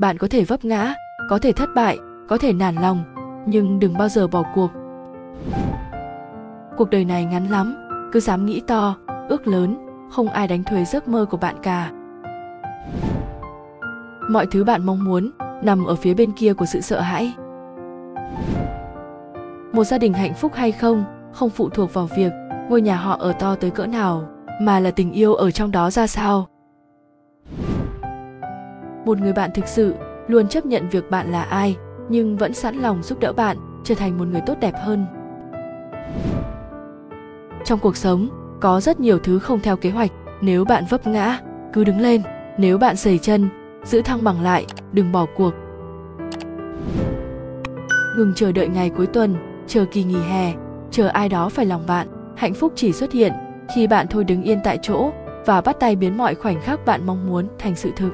Bạn có thể vấp ngã, có thể thất bại, có thể nản lòng, nhưng đừng bao giờ bỏ cuộc. Cuộc đời này ngắn lắm, cứ dám nghĩ to, ước lớn, không ai đánh thuế giấc mơ của bạn cả. Mọi thứ bạn mong muốn nằm ở phía bên kia của sự sợ hãi. Một gia đình hạnh phúc hay không phụ thuộc vào việc ngôi nhà họ ở to tới cỡ nào, mà là tình yêu ở trong đó ra sao. Một người bạn thực sự luôn chấp nhận việc bạn là ai, nhưng vẫn sẵn lòng giúp đỡ bạn trở thành một người tốt đẹp hơn. Trong cuộc sống, có rất nhiều thứ không theo kế hoạch. Nếu bạn vấp ngã, cứ đứng lên. Nếu bạn sẩy chân, giữ thăng bằng lại, đừng bỏ cuộc. Ngừng chờ đợi ngày cuối tuần, chờ kỳ nghỉ hè, chờ ai đó phải lòng bạn. Hạnh phúc chỉ xuất hiện khi bạn thôi đứng yên tại chỗ và bắt tay biến mọi khoảnh khắc bạn mong muốn thành sự thực.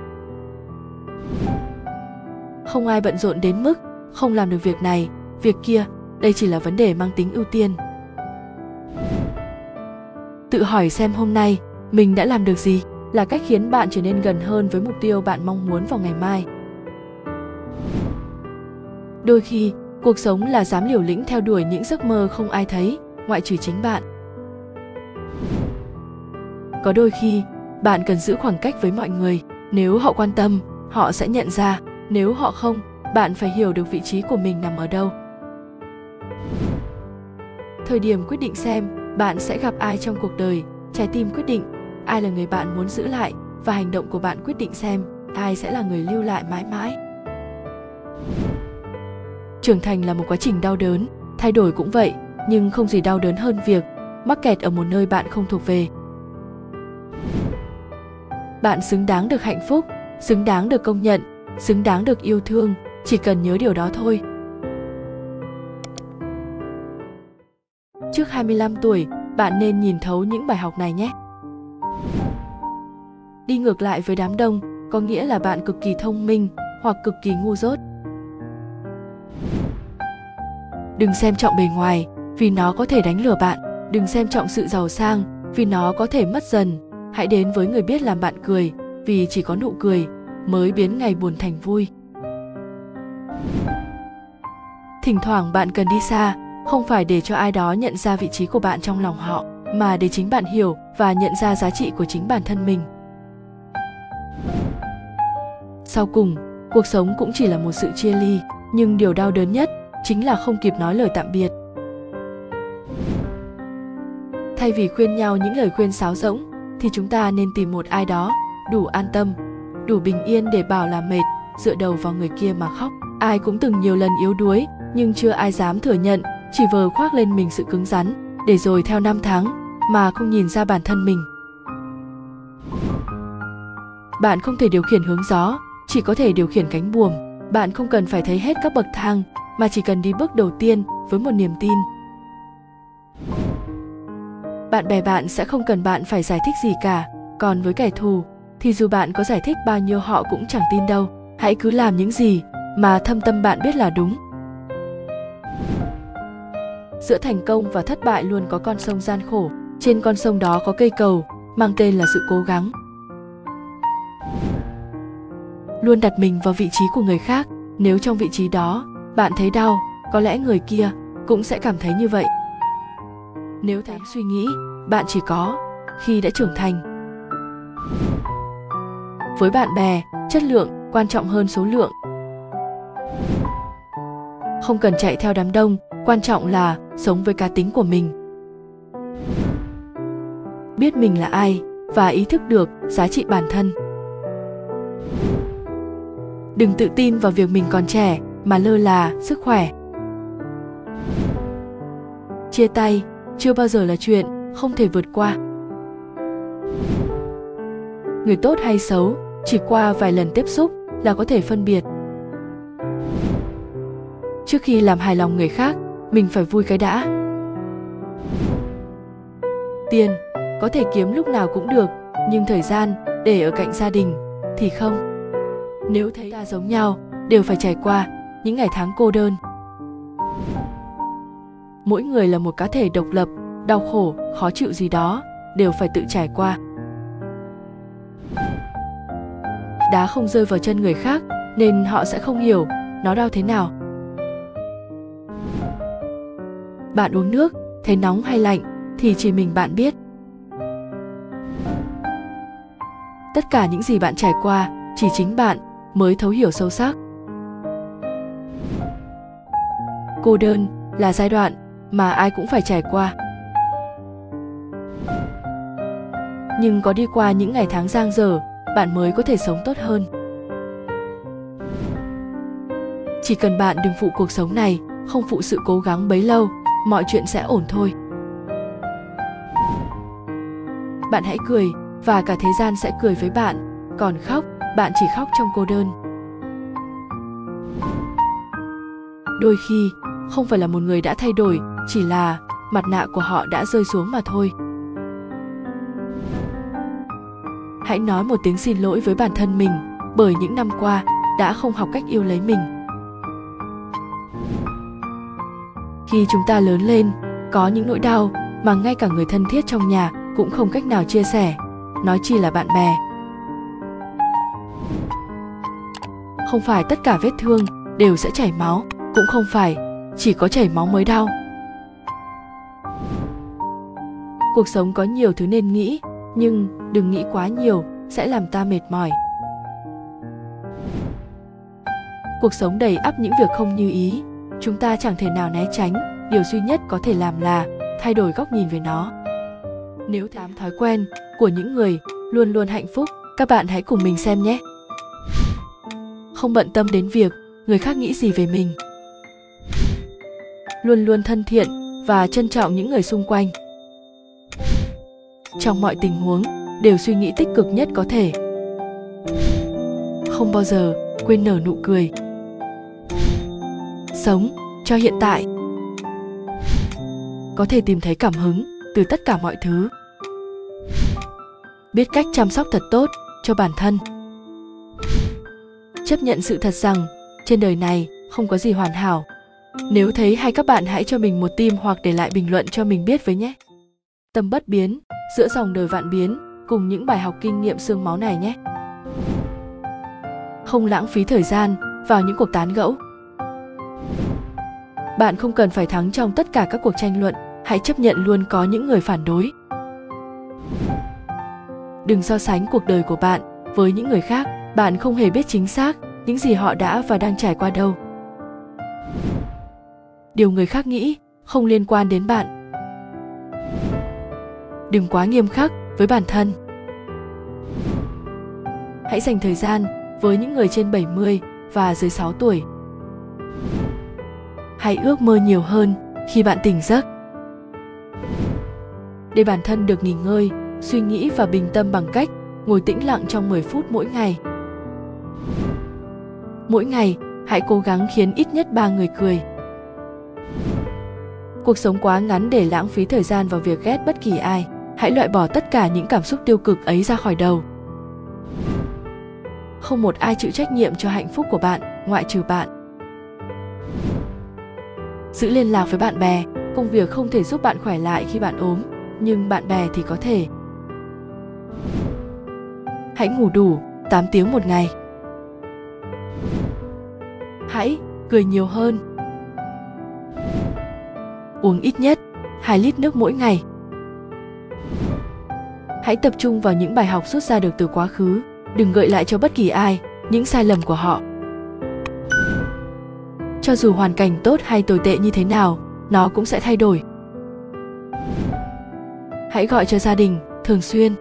Không ai bận rộn đến mức không làm được việc này, việc kia, đây chỉ là vấn đề mang tính ưu tiên. Tự hỏi xem hôm nay mình đã làm được gì là cách khiến bạn trở nên gần hơn với mục tiêu bạn mong muốn vào ngày mai. Đôi khi, cuộc sống là dám liều lĩnh theo đuổi những giấc mơ không ai thấy, ngoại trừ chính bạn. Có đôi khi, bạn cần giữ khoảng cách với mọi người. Nếu họ quan tâm, họ sẽ nhận ra. Nếu họ không, bạn phải hiểu được vị trí của mình nằm ở đâu. Thời điểm quyết định xem bạn sẽ gặp ai trong cuộc đời, trái tim quyết định ai là người bạn muốn giữ lại và hành động của bạn quyết định xem ai sẽ là người lưu lại mãi mãi. Trưởng thành là một quá trình đau đớn, thay đổi cũng vậy, nhưng không gì đau đớn hơn việc mắc kẹt ở một nơi bạn không thuộc về. Bạn xứng đáng được hạnh phúc, xứng đáng được công nhận, xứng đáng được yêu thương, chỉ cần nhớ điều đó thôi. Trước 25 tuổi, bạn nên nhìn thấu những bài học này nhé. Đi ngược lại với đám đông có nghĩa là bạn cực kỳ thông minh hoặc cực kỳ ngu dốt. Đừng xem trọng bề ngoài vì nó có thể đánh lừa bạn. Đừng xem trọng sự giàu sang vì nó có thể mất dần. Hãy đến với người biết làm bạn cười vì chỉ có nụ cười mới biến ngày buồn thành vui. Thỉnh thoảng bạn cần đi xa, không phải để cho ai đó nhận ra vị trí của bạn trong lòng họ, mà để chính bạn hiểu và nhận ra giá trị của chính bản thân mình. Sau cùng, cuộc sống cũng chỉ là một sự chia ly, nhưng điều đau đớn nhất chính là không kịp nói lời tạm biệt. Thay vì khuyên nhau những lời khuyên sáo rỗng, thì chúng ta nên tìm một ai đó đủ an tâm, đủ bình yên để bảo là mệt, dựa đầu vào người kia mà khóc. Ai cũng từng nhiều lần yếu đuối, nhưng chưa ai dám thừa nhận, chỉ vờ khoác lên mình sự cứng rắn, để rồi theo năm tháng mà không nhìn ra bản thân mình. Bạn không thể điều khiển hướng gió, chỉ có thể điều khiển cánh buồm. Bạn không cần phải thấy hết các bậc thang, mà chỉ cần đi bước đầu tiên với một niềm tin. Bạn bè bạn sẽ không cần bạn phải giải thích gì cả, còn với kẻ thù thì dù bạn có giải thích bao nhiêu họ cũng chẳng tin đâu. Hãy cứ làm những gì mà thâm tâm bạn biết là đúng. Giữa thành công và thất bại luôn có con sông gian khổ. Trên con sông đó có cây cầu mang tên là sự cố gắng. Luôn đặt mình vào vị trí của người khác. Nếu trong vị trí đó bạn thấy đau, có lẽ người kia cũng sẽ cảm thấy như vậy. Nếu dám suy nghĩ, bạn chỉ có khi đã trưởng thành. Với bạn bè, chất lượng quan trọng hơn số lượng. Không cần chạy theo đám đông, quan trọng là sống với cá tính của mình. Biết mình là ai và ý thức được giá trị bản thân. Đừng tự tin vào việc mình còn trẻ mà lơ là sức khỏe. Chia tay chưa bao giờ là chuyện không thể vượt qua. Người tốt hay xấu, chỉ qua vài lần tiếp xúc là có thể phân biệt. Trước khi làm hài lòng người khác, mình phải vui cái đã. Tiền có thể kiếm lúc nào cũng được, nhưng thời gian để ở cạnh gia đình thì không. Nếu thấy ta giống nhau, đều phải trải qua những ngày tháng cô đơn. Mỗi người là một cá thể độc lập, đau khổ, khó chịu gì đó, đều phải tự trải qua. Đá không rơi vào chân người khác nên họ sẽ không hiểu nó đau thế nào. Bạn uống nước, thấy nóng hay lạnh thì chỉ mình bạn biết. Tất cả những gì bạn trải qua, chỉ chính bạn mới thấu hiểu sâu sắc. Cô đơn là giai đoạn mà ai cũng phải trải qua. Nhưng có đi qua những ngày tháng giang dở, bạn mới có thể sống tốt hơn. Chỉ cần bạn đừng phụ cuộc sống này, không phụ sự cố gắng bấy lâu, mọi chuyện sẽ ổn thôi. Bạn hãy cười và cả thế gian sẽ cười với bạn, còn khóc, bạn chỉ khóc trong cô đơn. Đôi khi, không phải là một người đã thay đổi, chỉ là mặt nạ của họ đã rơi xuống mà thôi. Hãy nói một tiếng xin lỗi với bản thân mình bởi những năm qua đã không học cách yêu lấy mình. Khi chúng ta lớn lên, có những nỗi đau mà ngay cả người thân thiết trong nhà cũng không cách nào chia sẻ, nói chi là bạn bè. Không phải tất cả vết thương đều sẽ chảy máu, cũng không phải chỉ có chảy máu mới đau. Cuộc sống có nhiều thứ nên nghĩ, nhưng đừng nghĩ quá nhiều sẽ làm ta mệt mỏi. Cuộc sống đầy ắp những việc không như ý, chúng ta chẳng thể nào né tránh, điều duy nhất có thể làm là thay đổi góc nhìn về nó. Nếu tám thói quen của những người luôn luôn hạnh phúc, các bạn hãy cùng mình xem nhé. Không bận tâm đến việc người khác nghĩ gì về mình. Luôn luôn thân thiện và trân trọng những người xung quanh. Trong mọi tình huống, đều suy nghĩ tích cực nhất có thể. Không bao giờ quên nở nụ cười. Sống cho hiện tại. Có thể tìm thấy cảm hứng từ tất cả mọi thứ. Biết cách chăm sóc thật tốt cho bản thân. Chấp nhận sự thật rằng trên đời này không có gì hoàn hảo. Nếu thấy hay các bạn hãy cho mình một tim hoặc để lại bình luận cho mình biết với nhé. Tâm bất biến, giữa dòng đời vạn biến, cùng những bài học kinh nghiệm xương máu này nhé. Không lãng phí thời gian vào những cuộc tán gẫu. Bạn không cần phải thắng trong tất cả các cuộc tranh luận, hãy chấp nhận luôn có những người phản đối. Đừng so sánh cuộc đời của bạn với những người khác, bạn không hề biết chính xác những gì họ đã và đang trải qua đâu. Điều người khác nghĩ không liên quan đến bạn. Đừng quá nghiêm khắc với bản thân. Hãy dành thời gian với những người trên 70 và dưới 6 tuổi. Hãy ước mơ nhiều hơn khi bạn tỉnh giấc. Để bản thân được nghỉ ngơi, suy nghĩ và bình tâm bằng cách ngồi tĩnh lặng trong 10 phút mỗi ngày. Mỗi ngày, hãy cố gắng khiến ít nhất 3 người cười. Cuộc sống quá ngắn để lãng phí thời gian vào việc ghét bất kỳ ai. Hãy loại bỏ tất cả những cảm xúc tiêu cực ấy ra khỏi đầu. Không một ai chịu trách nhiệm cho hạnh phúc của bạn, ngoại trừ bạn. Giữ liên lạc với bạn bè, công việc không thể giúp bạn khỏe lại khi bạn ốm, nhưng bạn bè thì có thể. Hãy ngủ đủ 8 tiếng một ngày. Hãy cười nhiều hơn. Uống ít nhất 2 lít nước mỗi ngày. Hãy tập trung vào những bài học rút ra được từ quá khứ. Đừng gợi lại cho bất kỳ ai những sai lầm của họ. Cho dù hoàn cảnh tốt hay tồi tệ như thế nào, nó cũng sẽ thay đổi. Hãy gọi cho gia đình thường xuyên.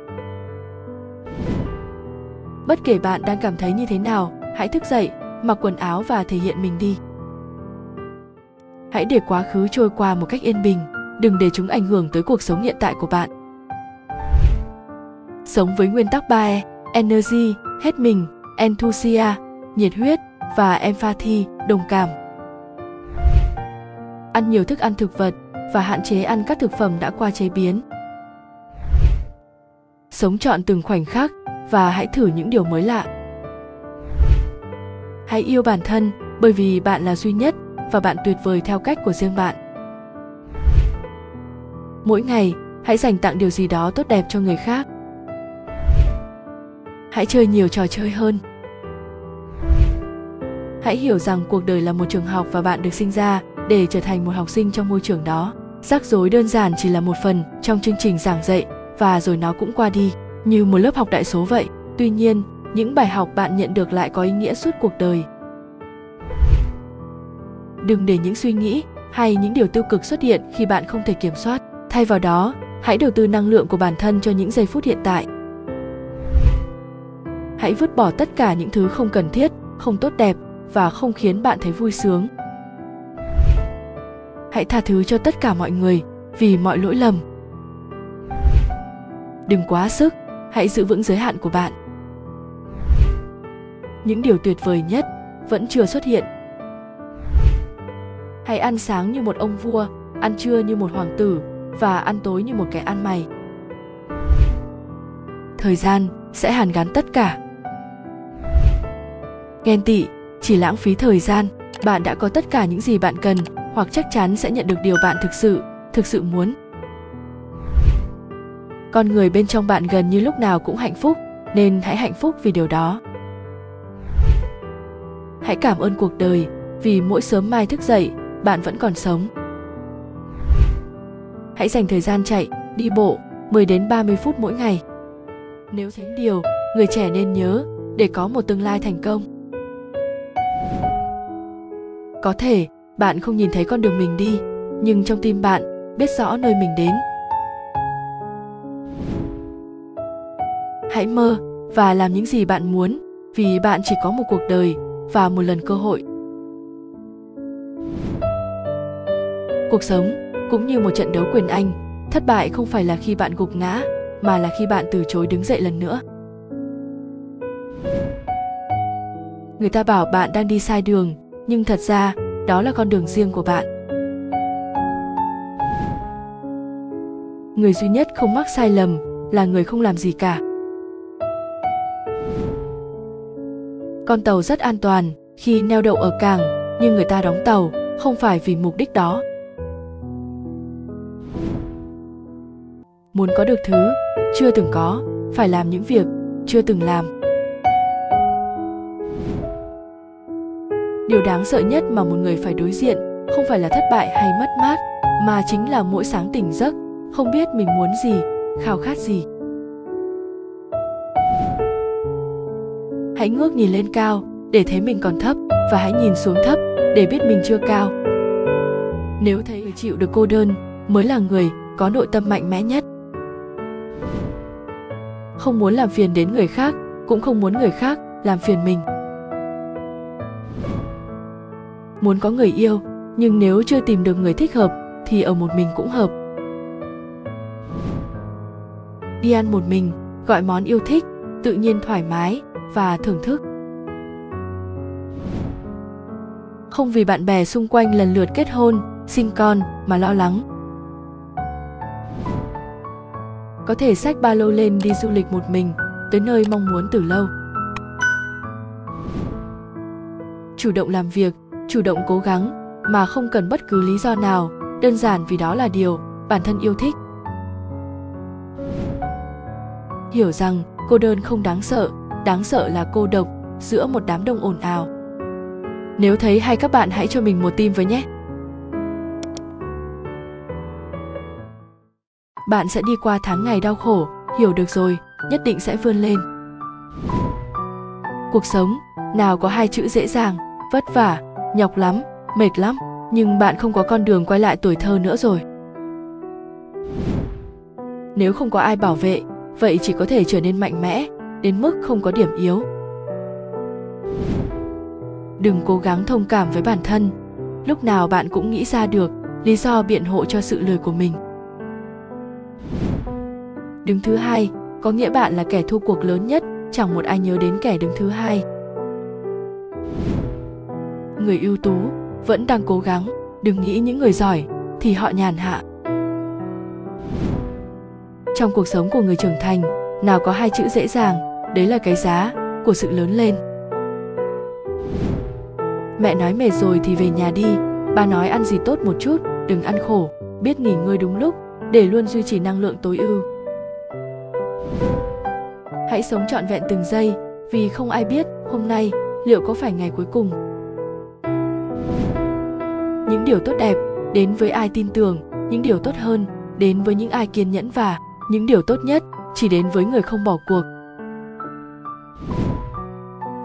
Bất kể bạn đang cảm thấy như thế nào, hãy thức dậy, mặc quần áo và thể hiện mình đi. Hãy để quá khứ trôi qua một cách yên bình, đừng để chúng ảnh hưởng tới cuộc sống hiện tại của bạn. Sống với nguyên tắc 3E, Energy, hết mình, Enthusiasm, nhiệt huyết và Empathy, đồng cảm. Ăn nhiều thức ăn thực vật và hạn chế ăn các thực phẩm đã qua chế biến. Sống trọn từng khoảnh khắc và hãy thử những điều mới lạ. Hãy yêu bản thân bởi vì bạn là duy nhất và bạn tuyệt vời theo cách của riêng bạn. Mỗi ngày, hãy dành tặng điều gì đó tốt đẹp cho người khác. Hãy chơi nhiều trò chơi hơn. Hãy hiểu rằng cuộc đời là một trường học và bạn được sinh ra để trở thành một học sinh trong môi trường đó. Rắc rối đơn giản chỉ là một phần trong chương trình giảng dạy và rồi nó cũng qua đi, như một lớp học đại số vậy. Tuy nhiên, những bài học bạn nhận được lại có ý nghĩa suốt cuộc đời. Đừng để những suy nghĩ hay những điều tiêu cực xuất hiện khi bạn không thể kiểm soát. Thay vào đó, hãy đầu tư năng lượng của bản thân cho những giây phút hiện tại. Hãy vứt bỏ tất cả những thứ không cần thiết, không tốt đẹp và không khiến bạn thấy vui sướng. Hãy tha thứ cho tất cả mọi người vì mọi lỗi lầm. Đừng quá sức, hãy giữ vững giới hạn của bạn. Những điều tuyệt vời nhất vẫn chưa xuất hiện. Hãy ăn sáng như một ông vua, ăn trưa như một hoàng tử và ăn tối như một kẻ ăn mày. Thời gian sẽ hàn gắn tất cả. Ghen tị chỉ lãng phí thời gian. Bạn đã có tất cả những gì bạn cần hoặc chắc chắn sẽ nhận được điều bạn thực sự muốn. Con người bên trong bạn gần như lúc nào cũng hạnh phúc, nên hãy hạnh phúc vì điều đó. Hãy cảm ơn cuộc đời vì mỗi sớm mai thức dậy, bạn vẫn còn sống. Hãy dành thời gian chạy, đi bộ 10 đến 30 phút mỗi ngày. Nếu thấy điều người trẻ nên nhớ để có một tương lai thành công. Có thể bạn không nhìn thấy con đường mình đi, nhưng trong tim bạn biết rõ nơi mình đến. Hãy mơ và làm những gì bạn muốn, vì bạn chỉ có một cuộc đời và một lần cơ hội. Cuộc sống cũng như một trận đấu quyền anh, thất bại không phải là khi bạn gục ngã, mà là khi bạn từ chối đứng dậy lần nữa. Người ta bảo bạn đang đi sai đường, nhưng thật ra đó là con đường riêng của bạn. Người duy nhất không mắc sai lầm là người không làm gì cả. Con tàu rất an toàn khi neo đậu ở cảng, nhưng người ta đóng tàu không phải vì mục đích đó. Muốn có được thứ chưa từng có, phải làm những việc chưa từng làm. Điều đáng sợ nhất mà một người phải đối diện không phải là thất bại hay mất mát, mà chính là mỗi sáng tỉnh giấc, không biết mình muốn gì, khao khát gì. Hãy ngước nhìn lên cao để thấy mình còn thấp, và hãy nhìn xuống thấp để biết mình chưa cao. Nếu thấy người chịu được cô đơn mới là người có nội tâm mạnh mẽ nhất. Không muốn làm phiền đến người khác, cũng không muốn người khác làm phiền mình. Muốn có người yêu, nhưng nếu chưa tìm được người thích hợp thì ở một mình cũng hợp. Đi ăn một mình, gọi món yêu thích, tự nhiên thoải mái và thưởng thức. Không vì bạn bè xung quanh lần lượt kết hôn, sinh con mà lo lắng. Có thể xách ba lô lên đi du lịch một mình, tới nơi mong muốn từ lâu. Chủ động làm việc, chủ động cố gắng mà không cần bất cứ lý do nào, đơn giản vì đó là điều bản thân yêu thích. Hiểu rằng cô đơn không đáng sợ là cô độc giữa một đám đông ồn ào. Nếu thấy hay các bạn hãy cho mình một tim với nhé. Bạn sẽ đi qua tháng ngày đau khổ, hiểu được rồi, nhất định sẽ vươn lên. Cuộc sống nào có hai chữ dễ dàng, vất vả, nhọc lắm, mệt lắm, nhưng bạn không có con đường quay lại tuổi thơ nữa rồi. Nếu không có ai bảo vệ, vậy chỉ có thể trở nên mạnh mẽ, đến mức không có điểm yếu. Đừng cố gắng thông cảm với bản thân, lúc nào bạn cũng nghĩ ra được lý do biện hộ cho sự lười của mình. Đứng thứ hai có nghĩa bạn là kẻ thua cuộc lớn nhất, chẳng một ai nhớ đến kẻ đứng thứ hai. Người ưu tú vẫn đang cố gắng, đừng nghĩ những người giỏi thì họ nhàn hạ. Trong cuộc sống của người trưởng thành, nào có hai chữ dễ dàng, đấy là cái giá của sự lớn lên. Mẹ nói mệt rồi thì về nhà đi, ba nói ăn gì tốt một chút, đừng ăn khổ, biết nghỉ ngơi đúng lúc để luôn duy trì năng lượng tối ưu. Hãy sống trọn vẹn từng giây, vì không ai biết hôm nay liệu có phải ngày cuối cùng. Những điều tốt đẹp đến với ai tin tưởng, những điều tốt hơn đến với những ai kiên nhẫn và những điều tốt nhất chỉ đến với người không bỏ cuộc.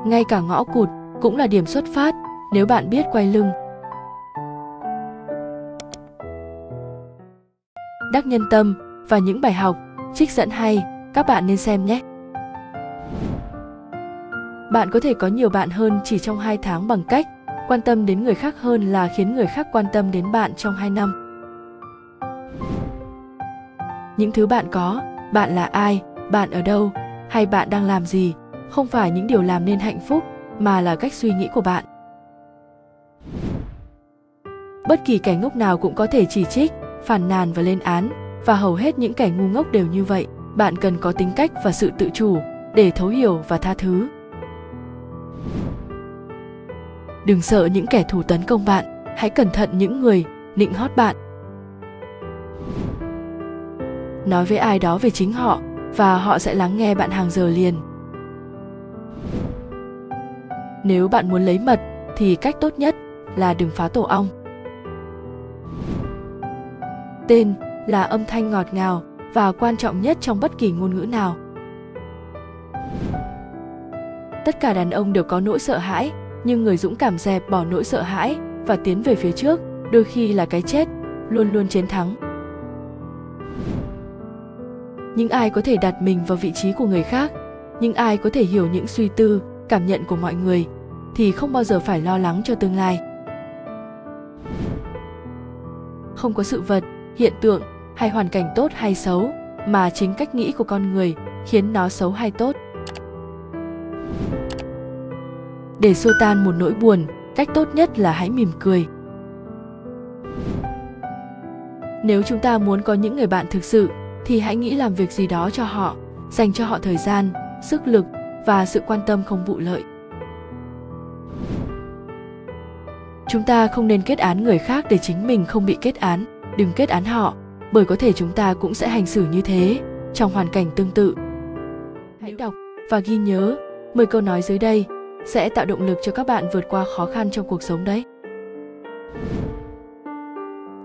Ngay cả ngõ cụt cũng là điểm xuất phát nếu bạn biết quay lưng. Đắc Nhân Tâm và những bài học, trích dẫn hay, các bạn nên xem nhé! Bạn có thể có nhiều bạn hơn chỉ trong 2 tháng bằng cách quan tâm đến người khác hơn là khiến người khác quan tâm đến bạn trong 2 năm. Những thứ bạn có, bạn là ai, bạn ở đâu, hay bạn đang làm gì, không phải những điều làm nên hạnh phúc, mà là cách suy nghĩ của bạn. Bất kỳ kẻ ngốc nào cũng có thể chỉ trích, phàn nàn và lên án, và hầu hết những kẻ ngu ngốc đều như vậy. Bạn cần có tính cách và sự tự chủ để thấu hiểu và tha thứ. Đừng sợ những kẻ thù tấn công bạn, hãy cẩn thận những người nịnh hót bạn. Nói với ai đó về chính họ và họ sẽ lắng nghe bạn hàng giờ liền. Nếu bạn muốn lấy mật thì cách tốt nhất là đừng phá tổ ong. Tên là âm thanh ngọt ngào và quan trọng nhất trong bất kỳ ngôn ngữ nào. Tất cả đàn ông đều có nỗi sợ hãi, nhưng người dũng cảm dẹp bỏ nỗi sợ hãi và tiến về phía trước, đôi khi là cái chết, luôn luôn chiến thắng. Những ai có thể đặt mình vào vị trí của người khác, những ai có thể hiểu những suy tư, cảm nhận của mọi người, thì không bao giờ phải lo lắng cho tương lai. Không có sự vật, hiện tượng hay hoàn cảnh tốt hay xấu, mà chính cách nghĩ của con người khiến nó xấu hay tốt. Để xua tan một nỗi buồn, cách tốt nhất là hãy mỉm cười. Nếu chúng ta muốn có những người bạn thực sự, thì hãy nghĩ làm việc gì đó cho họ, dành cho họ thời gian, sức lực và sự quan tâm không vụ lợi. Chúng ta không nên kết án người khác để chính mình không bị kết án. Đừng kết án họ, bởi có thể chúng ta cũng sẽ hành xử như thế trong hoàn cảnh tương tự. Hãy đọc và ghi nhớ 10 câu nói dưới đây sẽ tạo động lực cho các bạn vượt qua khó khăn trong cuộc sống đấy.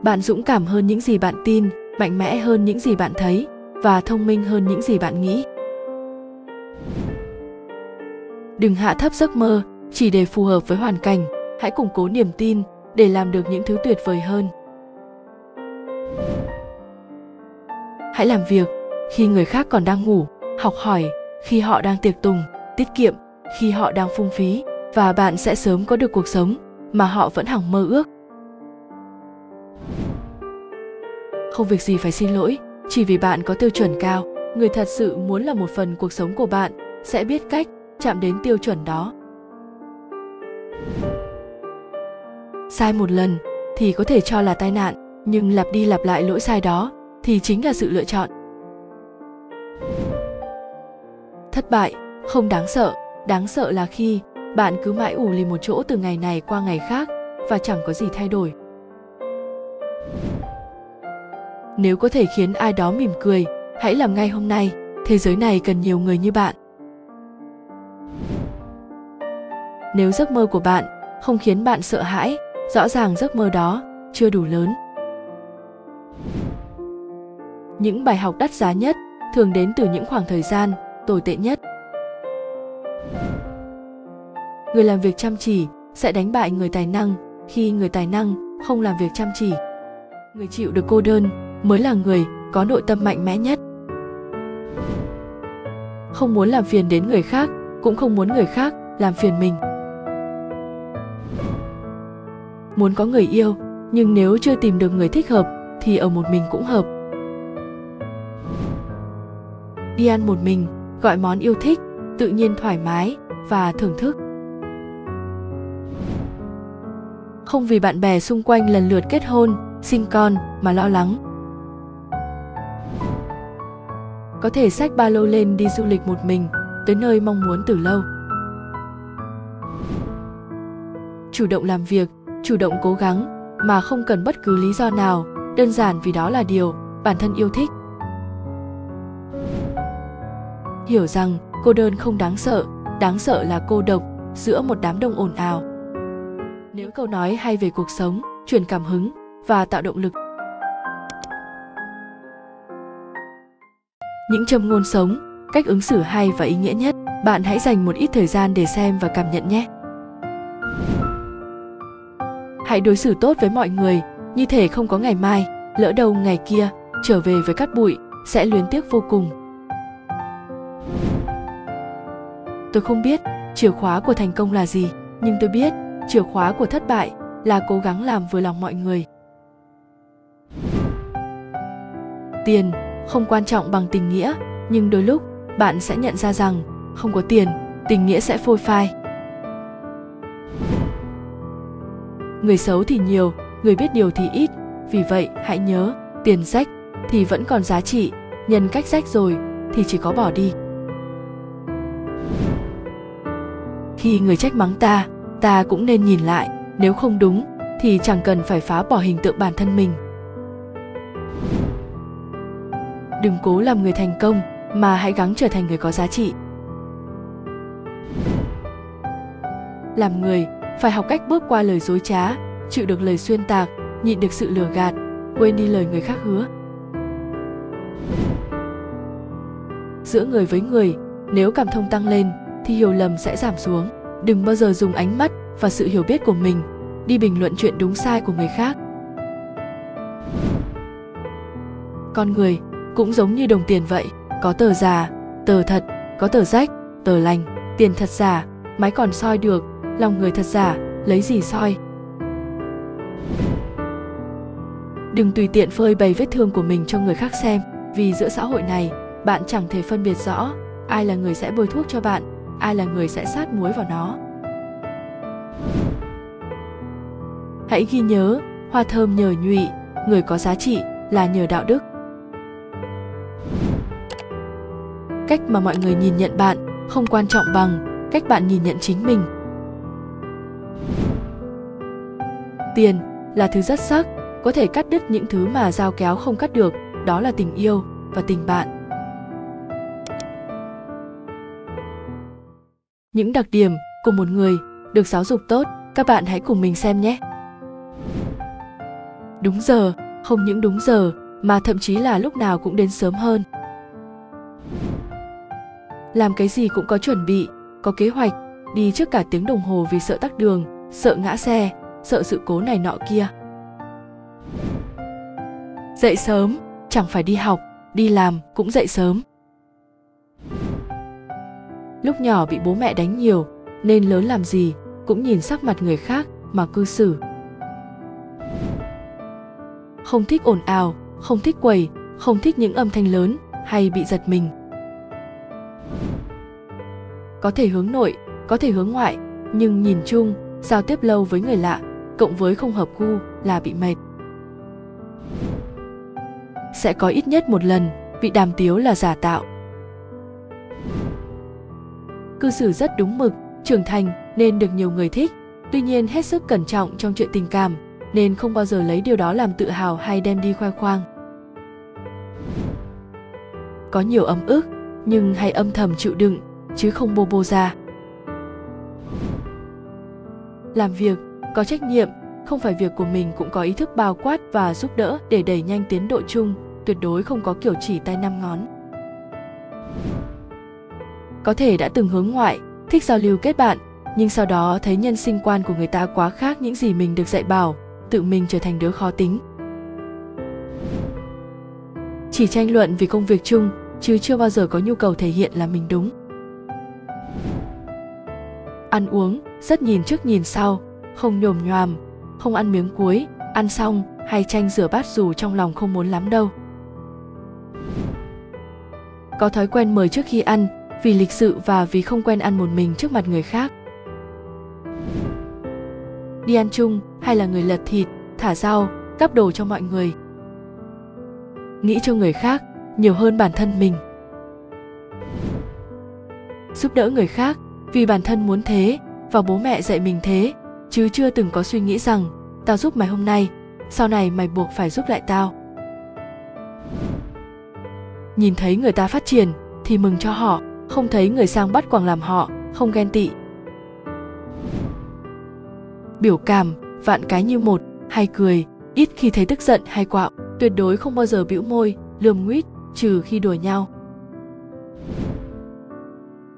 Bạn dũng cảm hơn những gì bạn tin, mạnh mẽ hơn những gì bạn thấy và thông minh hơn những gì bạn nghĩ. Đừng hạ thấp giấc mơ chỉ để phù hợp với hoàn cảnh, hãy củng cố niềm tin để làm được những thứ tuyệt vời hơn. Hãy làm việc khi người khác còn đang ngủ, học hỏi khi họ đang tiệc tùng, tiết kiệm khi họ đang phung phí, và bạn sẽ sớm có được cuộc sống mà họ vẫn hằng mơ ước. Không việc gì phải xin lỗi, chỉ vì bạn có tiêu chuẩn cao. Người thật sự muốn là một phần cuộc sống của bạn sẽ biết cách chạm đến tiêu chuẩn đó. Sai một lần thì có thể cho là tai nạn, nhưng lặp đi lặp lại lỗi sai đó thì chính là sự lựa chọn. Thất bại không đáng sợ là khi bạn cứ mãi ù lì một chỗ từ ngày này qua ngày khác và chẳng có gì thay đổi. Nếu có thể khiến ai đó mỉm cười, hãy làm ngay hôm nay, thế giới này cần nhiều người như bạn. Nếu giấc mơ của bạn không khiến bạn sợ hãi, rõ ràng giấc mơ đó chưa đủ lớn. Những bài học đắt giá nhất thường đến từ những khoảng thời gian tồi tệ nhất. Người làm việc chăm chỉ sẽ đánh bại người tài năng khi người tài năng không làm việc chăm chỉ. Người chịu được cô đơn mới là người có nội tâm mạnh mẽ nhất. Không muốn làm phiền đến người khác, cũng không muốn người khác làm phiền mình. Muốn có người yêu, nhưng nếu chưa tìm được người thích hợp thì ở một mình cũng hợp. Đi ăn một mình, gọi món yêu thích, tự nhiên thoải mái và thưởng thức. Không vì bạn bè xung quanh lần lượt kết hôn, sinh con mà lo lắng. Có thể xách ba lô lên đi du lịch một mình, tới nơi mong muốn từ lâu. Chủ động làm việc, chủ động cố gắng mà không cần bất cứ lý do nào, đơn giản vì đó là điều bản thân yêu thích. Hiểu rằng cô đơn không đáng sợ là cô độc giữa một đám đông ồn ào. Những câu nói hay về cuộc sống truyền cảm hứng và tạo động lực. Những châm ngôn sống, cách ứng xử hay và ý nghĩa nhất, bạn hãy dành một ít thời gian để xem và cảm nhận nhé. Hãy đối xử tốt với mọi người, như thể không có ngày mai, lỡ đâu ngày kia, trở về với cát bụi, sẽ luyến tiếc vô cùng. Tôi không biết chìa khóa của thành công là gì, nhưng tôi biết chìa khóa của thất bại là cố gắng làm vừa lòng mọi người. Tiền không quan trọng bằng tình nghĩa, nhưng đôi lúc bạn sẽ nhận ra rằng không có tiền, tình nghĩa sẽ phôi phai. Người xấu thì nhiều, người biết điều thì ít, vì vậy hãy nhớ, tiền rách thì vẫn còn giá trị, nhân cách rách rồi thì chỉ có bỏ đi. Khi người trách mắng ta, ta cũng nên nhìn lại, nếu không đúng thì chẳng cần phải phá bỏ hình tượng bản thân mình. Đừng cố làm người thành công, mà hãy gắng trở thành người có giá trị. Làm người, phải học cách bước qua lời dối trá, chịu được lời xuyên tạc, nhịn được sự lừa gạt, quên đi lời người khác hứa. Giữa người với người, nếu cảm thông tăng lên, thì hiểu lầm sẽ giảm xuống. Đừng bao giờ dùng ánh mắt và sự hiểu biết của mình đi bình luận chuyện đúng sai của người khác. Con người cũng giống như đồng tiền vậy, có tờ giả, tờ thật, có tờ rách, tờ lành, tiền thật giả, máy còn soi được, lòng người thật giả, lấy gì soi. Đừng tùy tiện phơi bày vết thương của mình cho người khác xem, vì giữa xã hội này, bạn chẳng thể phân biệt rõ ai là người sẽ bôi thuốc cho bạn, ai là người sẽ sát muối vào nó. Hãy ghi nhớ, hoa thơm nhờ nhụy, người có giá trị là nhờ đạo đức. Cách mà mọi người nhìn nhận bạn không quan trọng bằng cách bạn nhìn nhận chính mình. Tiền là thứ rất sắc, có thể cắt đứt những thứ mà dao kéo không cắt được, đó là tình yêu và tình bạn. Những đặc điểm của một người được giáo dục tốt, các bạn hãy cùng mình xem nhé. Đúng giờ, không những đúng giờ mà thậm chí là lúc nào cũng đến sớm hơn. Làm cái gì cũng có chuẩn bị, có kế hoạch, đi trước cả tiếng đồng hồ vì sợ tắc đường, sợ ngã xe, sợ sự cố này nọ kia. Dậy sớm, chẳng phải đi học, đi làm cũng dậy sớm. Lúc nhỏ bị bố mẹ đánh nhiều, nên lớn làm gì cũng nhìn sắc mặt người khác mà cư xử. Không thích ồn ào, không thích quẩy, không thích những âm thanh lớn hay bị giật mình. Có thể hướng nội, có thể hướng ngoại, nhưng nhìn chung, giao tiếp lâu với người lạ, cộng với không hợp gu là bị mệt. Sẽ có ít nhất một lần bị đàm tiếu là giả tạo. Cư xử rất đúng mực, trưởng thành nên được nhiều người thích, tuy nhiên hết sức cẩn trọng trong chuyện tình cảm, nên không bao giờ lấy điều đó làm tự hào hay đem đi khoe khoang. Có nhiều ấm ức, nhưng hãy âm thầm chịu đựng, chứ không bô bô ra. Làm việc, có trách nhiệm, không phải việc của mình cũng có ý thức bao quát và giúp đỡ để đẩy nhanh tiến độ chung, tuyệt đối không có kiểu chỉ tay 5 ngón. Có thể đã từng hướng ngoại, thích giao lưu kết bạn, nhưng sau đó thấy nhân sinh quan của người ta quá khác những gì mình được dạy bảo, tự mình trở thành đứa khó tính. Chỉ tranh luận vì công việc chung, chứ chưa bao giờ có nhu cầu thể hiện là mình đúng. Ăn uống, rất nhìn trước nhìn sau, không nhồm nhoàm, không ăn miếng cuối, ăn xong hay tranh rửa bát dù trong lòng không muốn lắm đâu. Có thói quen mời trước khi ăn, vì lịch sự và vì không quen ăn một mình trước mặt người khác. Đi ăn chung hay là người lật thịt, thả rau, gắp đồ cho mọi người. Nghĩ cho người khác nhiều hơn bản thân mình. Giúp đỡ người khác vì bản thân muốn thế và bố mẹ dạy mình thế, chứ chưa từng có suy nghĩ rằng tao giúp mày hôm nay, sau này mày buộc phải giúp lại tao. Nhìn thấy người ta phát triển thì mừng cho họ, không thấy người sang bắt quàng làm họ, không ghen tị. Biểu cảm, vạn cái như một, hay cười, ít khi thấy tức giận hay quạo, tuyệt đối không bao giờ bĩu môi, lườm nguýt, trừ khi đùa nhau.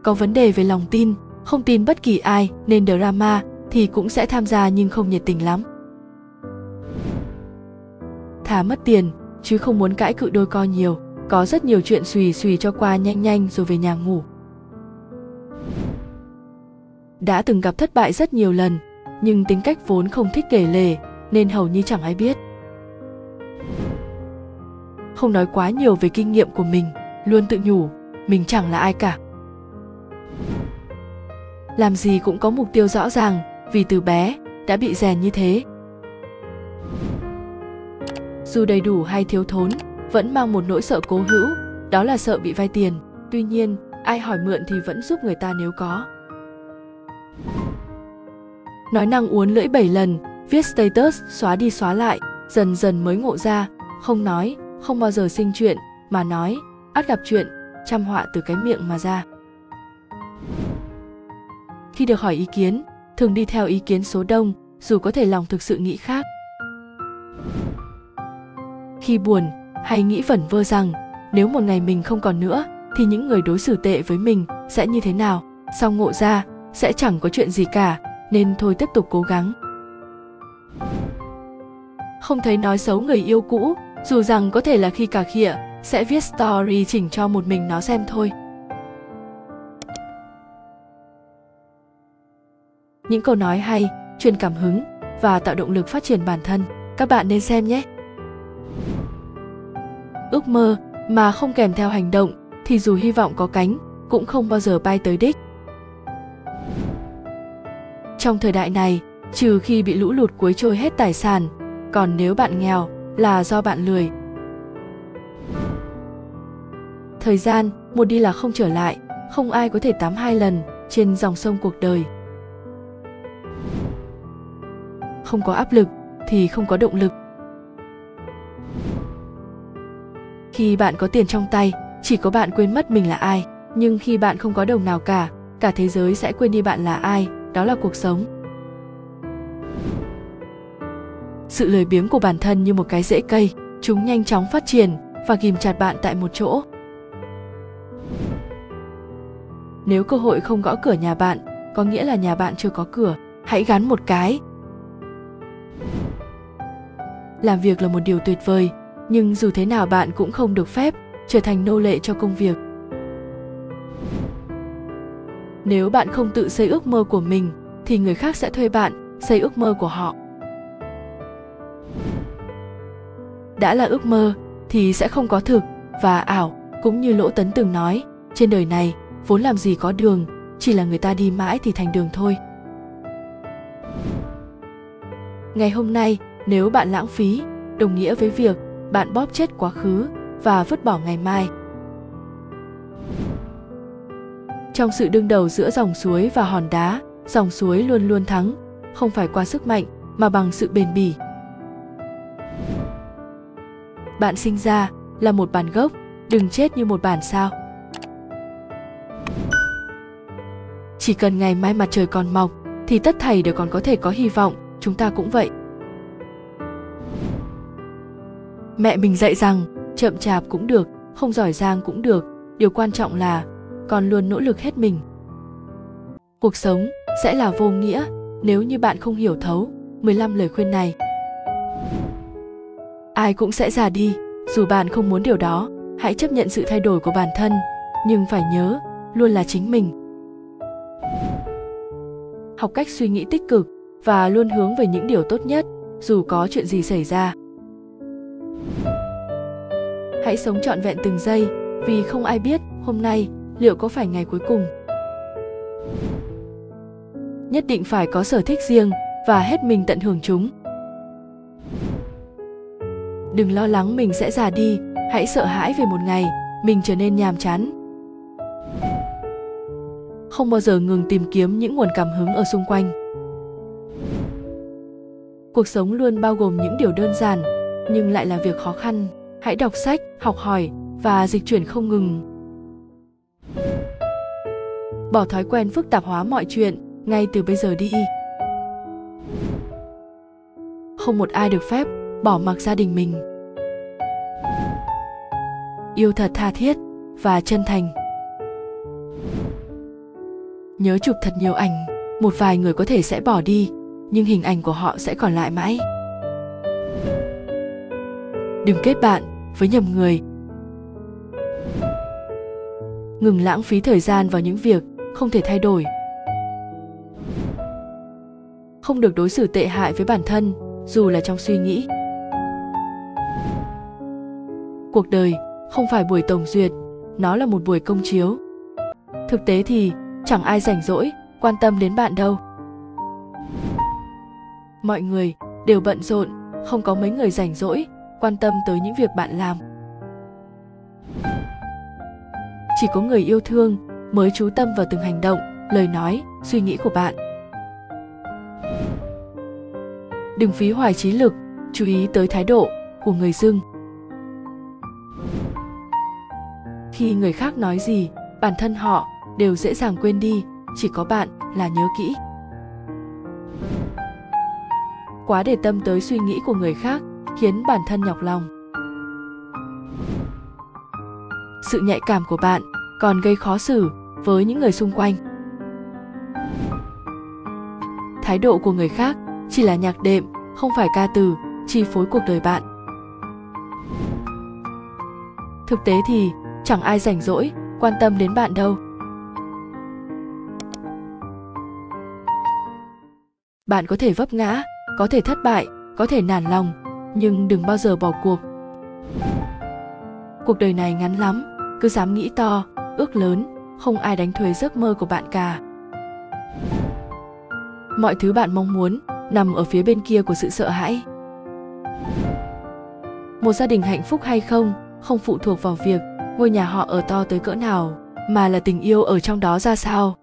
Có vấn đề về lòng tin, không tin bất kỳ ai nên drama thì cũng sẽ tham gia nhưng không nhiệt tình lắm. Thà mất tiền chứ không muốn cãi cự đôi co nhiều, có rất nhiều chuyện xùy xùy cho qua nhanh nhanh rồi về nhà ngủ. Đã từng gặp thất bại rất nhiều lần, nhưng tính cách vốn không thích kể lể nên hầu như chẳng ai biết. Không nói quá nhiều về kinh nghiệm của mình, luôn tự nhủ mình chẳng là ai cả. Làm gì cũng có mục tiêu rõ ràng, vì từ bé đã bị rèn như thế. Dù đầy đủ hay thiếu thốn, vẫn mang một nỗi sợ cố hữu, đó là sợ bị vay tiền. Tuy nhiên, ai hỏi mượn thì vẫn giúp người ta nếu có. Nói năng uốn lưỡi 7 lần, viết status xóa đi xóa lại, dần dần mới ngộ ra, không nói, không bao giờ sinh chuyện, mà nói, ắt gặp chuyện, trăm họa từ cái miệng mà ra. Khi được hỏi ý kiến, thường đi theo ý kiến số đông, dù có thể lòng thực sự nghĩ khác. Khi buồn, hay nghĩ vẩn vơ rằng, nếu một ngày mình không còn nữa, thì những người đối xử tệ với mình sẽ như thế nào, sau ngộ ra, sẽ chẳng có chuyện gì cả, nên thôi tiếp tục cố gắng. Không thấy nói xấu người yêu cũ, dù rằng có thể là khi cà khịa, sẽ viết story chỉnh cho một mình nó xem thôi. Những câu nói hay, truyền cảm hứng và tạo động lực phát triển bản thân, các bạn nên xem nhé! Ước mơ mà không kèm theo hành động thì dù hy vọng có cánh cũng không bao giờ bay tới đích. Trong thời đại này, trừ khi bị lũ lụt cuốn trôi hết tài sản, còn nếu bạn nghèo là do bạn lười. Thời gian một đi là không trở lại, không ai có thể tắm 2 lần trên dòng sông cuộc đời. Không có áp lực thì không có động lực. Khi bạn có tiền trong tay, chỉ có bạn quên mất mình là ai. Nhưng khi bạn không có đồng nào cả, cả thế giới sẽ quên đi bạn là ai. Đó là cuộc sống. Sự lười biếng của bản thân như một cái rễ cây, chúng nhanh chóng phát triển và ghìm chặt bạn tại một chỗ. Nếu cơ hội không gõ cửa nhà bạn, có nghĩa là nhà bạn chưa có cửa, hãy gắn một cái. Làm việc là một điều tuyệt vời, nhưng dù thế nào bạn cũng không được phép trở thành nô lệ cho công việc. Nếu bạn không tự xây ước mơ của mình, thì người khác sẽ thuê bạn xây ước mơ của họ. Đã là ước mơ thì sẽ không có thực và ảo, cũng như Lỗ Tấn từng nói, trên đời này vốn làm gì có đường, chỉ là người ta đi mãi thì thành đường thôi. Ngày hôm nay, nếu bạn lãng phí, đồng nghĩa với việc bạn bóp chết quá khứ và vứt bỏ ngày mai. Trong sự đương đầu giữa dòng suối và hòn đá, dòng suối luôn luôn thắng, không phải qua sức mạnh mà bằng sự bền bỉ. Bạn sinh ra là một bản gốc, đừng chết như một bản sao. Chỉ cần ngày mai mặt trời còn mọc thì tất thảy đều còn có thể có hy vọng, chúng ta cũng vậy. Mẹ mình dạy rằng, chậm chạp cũng được, không giỏi giang cũng được, điều quan trọng là con luôn nỗ lực hết mình. Cuộc sống sẽ là vô nghĩa nếu như bạn không hiểu thấu 15 lời khuyên này. Ai cũng sẽ già đi, dù bạn không muốn điều đó, hãy chấp nhận sự thay đổi của bản thân, nhưng phải nhớ, luôn là chính mình. Học cách suy nghĩ tích cực và luôn hướng về những điều tốt nhất, dù có chuyện gì xảy ra. Hãy sống trọn vẹn từng giây, vì không ai biết hôm nay liệu có phải ngày cuối cùng. Nhất định phải có sở thích riêng và hết mình tận hưởng chúng. Đừng lo lắng mình sẽ già đi, hãy sợ hãi về một ngày mình trở nên nhàm chán. Không bao giờ ngừng tìm kiếm những nguồn cảm hứng ở xung quanh. Cuộc sống luôn bao gồm những điều đơn giản, nhưng lại là việc khó khăn. Hãy đọc sách, học hỏi và dịch chuyển không ngừng. Bỏ thói quen phức tạp hóa mọi chuyện ngay từ bây giờ đi. không một ai được phép bỏ mặc gia đình mình. Yêu thật tha thiết và chân thành. Nhớ chụp thật nhiều ảnh, một vài người có thể sẽ bỏ đi, nhưng hình ảnh của họ sẽ còn lại mãi. Đừng kết bạn với nhầm người. Ngừng lãng phí thời gian vào những việc không thể thay đổi. Không được đối xử tệ hại với bản thân, dù là trong suy nghĩ. Cuộc đời không phải buổi tổng duyệt, nó là một buổi công chiếu. Thực tế thì chẳng ai rảnh rỗi quan tâm đến bạn đâu. Mọi người đều bận rộn, không có mấy người rảnh rỗi quan tâm tới những việc bạn làm. Chỉ có người yêu thương mới chú tâm vào từng hành động, lời nói, suy nghĩ của bạn. Đừng phí hoài trí lực, chú ý tới thái độ của người dưng. Khi người khác nói gì, bản thân họ đều dễ dàng quên đi, chỉ có bạn là nhớ kỹ. Quá để tâm tới suy nghĩ của người khác khiến bản thân nhọc lòng. Sự nhạy cảm của bạn còn gây khó xử với những người xung quanh. Thái độ của người khác chỉ là nhạc đệm, không phải ca từ chi phối cuộc đời bạn. Thực tế thì chẳng ai rảnh rỗi quan tâm đến bạn đâu. Bạn có thể vấp ngã, có thể thất bại, có thể nản lòng, nhưng đừng bao giờ bỏ cuộc. Cuộc đời này ngắn lắm, cứ dám nghĩ to, ước lớn, không ai đánh thuế giấc mơ của bạn cả. Mọi thứ bạn mong muốn nằm ở phía bên kia của sự sợ hãi. Một gia đình hạnh phúc hay không, không phụ thuộc vào việc ngôi nhà họ ở to tới cỡ nào, mà là tình yêu ở trong đó ra sao.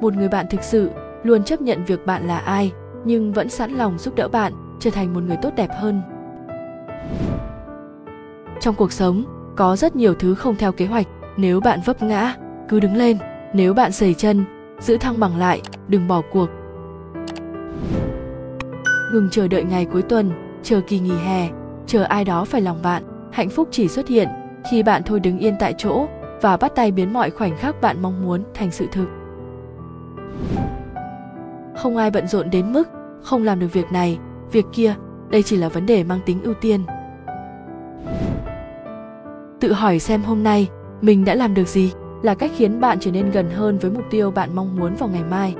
Một người bạn thực sự luôn chấp nhận việc bạn là ai, nhưng vẫn sẵn lòng giúp đỡ bạn trở thành một người tốt đẹp hơn. Trong cuộc sống, có rất nhiều thứ không theo kế hoạch. Nếu bạn vấp ngã, cứ đứng lên. Nếu bạn sẩy chân, giữ thăng bằng lại, đừng bỏ cuộc. Ngừng chờ đợi ngày cuối tuần, chờ kỳ nghỉ hè, chờ ai đó phải lòng bạn. Hạnh phúc chỉ xuất hiện khi bạn thôi đứng yên tại chỗ và bắt tay biến mọi khoảnh khắc bạn mong muốn thành sự thực. Không ai bận rộn đến mức không làm được việc này, việc kia, đây chỉ là vấn đề mang tính ưu tiên. Tự hỏi xem hôm nay mình đã làm được gì là cách khiến bạn trở nên gần hơn với mục tiêu bạn mong muốn vào ngày mai.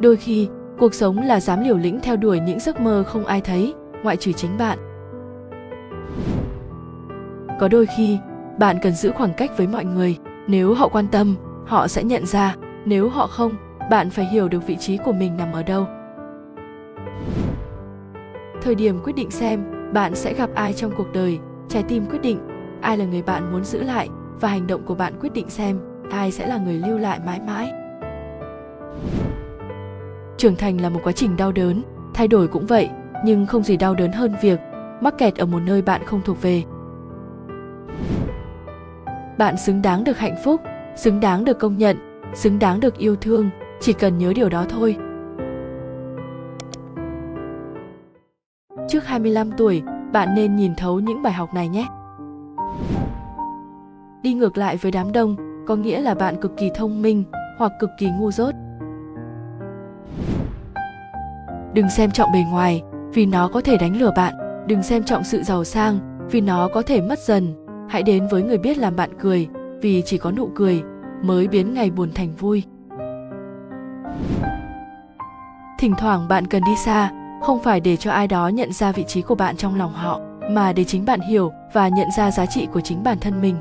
Đôi khi, cuộc sống là dám liều lĩnh theo đuổi những giấc mơ không ai thấy, ngoại trừ chính bạn. Có đôi khi, bạn cần giữ khoảng cách với mọi người. Nếu họ quan tâm, họ sẽ nhận ra. Nếu họ không, bạn phải hiểu được vị trí của mình nằm ở đâu. Thời điểm quyết định xem bạn sẽ gặp ai trong cuộc đời, trái tim quyết định ai là người bạn muốn giữ lại và hành động của bạn quyết định xem ai sẽ là người lưu lại mãi mãi. Trưởng thành là một quá trình đau đớn, thay đổi cũng vậy, nhưng không gì đau đớn hơn việc mắc kẹt ở một nơi bạn không thuộc về. Bạn xứng đáng được hạnh phúc, xứng đáng được công nhận, xứng đáng được yêu thương, chỉ cần nhớ điều đó thôi. Trước 25 tuổi, bạn nên nhìn thấu những bài học này nhé. Đi ngược lại với đám đông có nghĩa là bạn cực kỳ thông minh hoặc cực kỳ ngu dốt. Đừng xem trọng bề ngoài vì nó có thể đánh lừa bạn. Đừng xem trọng sự giàu sang vì nó có thể mất dần. Hãy đến với người biết làm bạn cười vì chỉ có nụ cười mới biến ngày buồn thành vui. Thỉnh thoảng bạn cần đi xa, không phải để cho ai đó nhận ra vị trí của bạn trong lòng họ, mà để chính bạn hiểu và nhận ra giá trị của chính bản thân mình.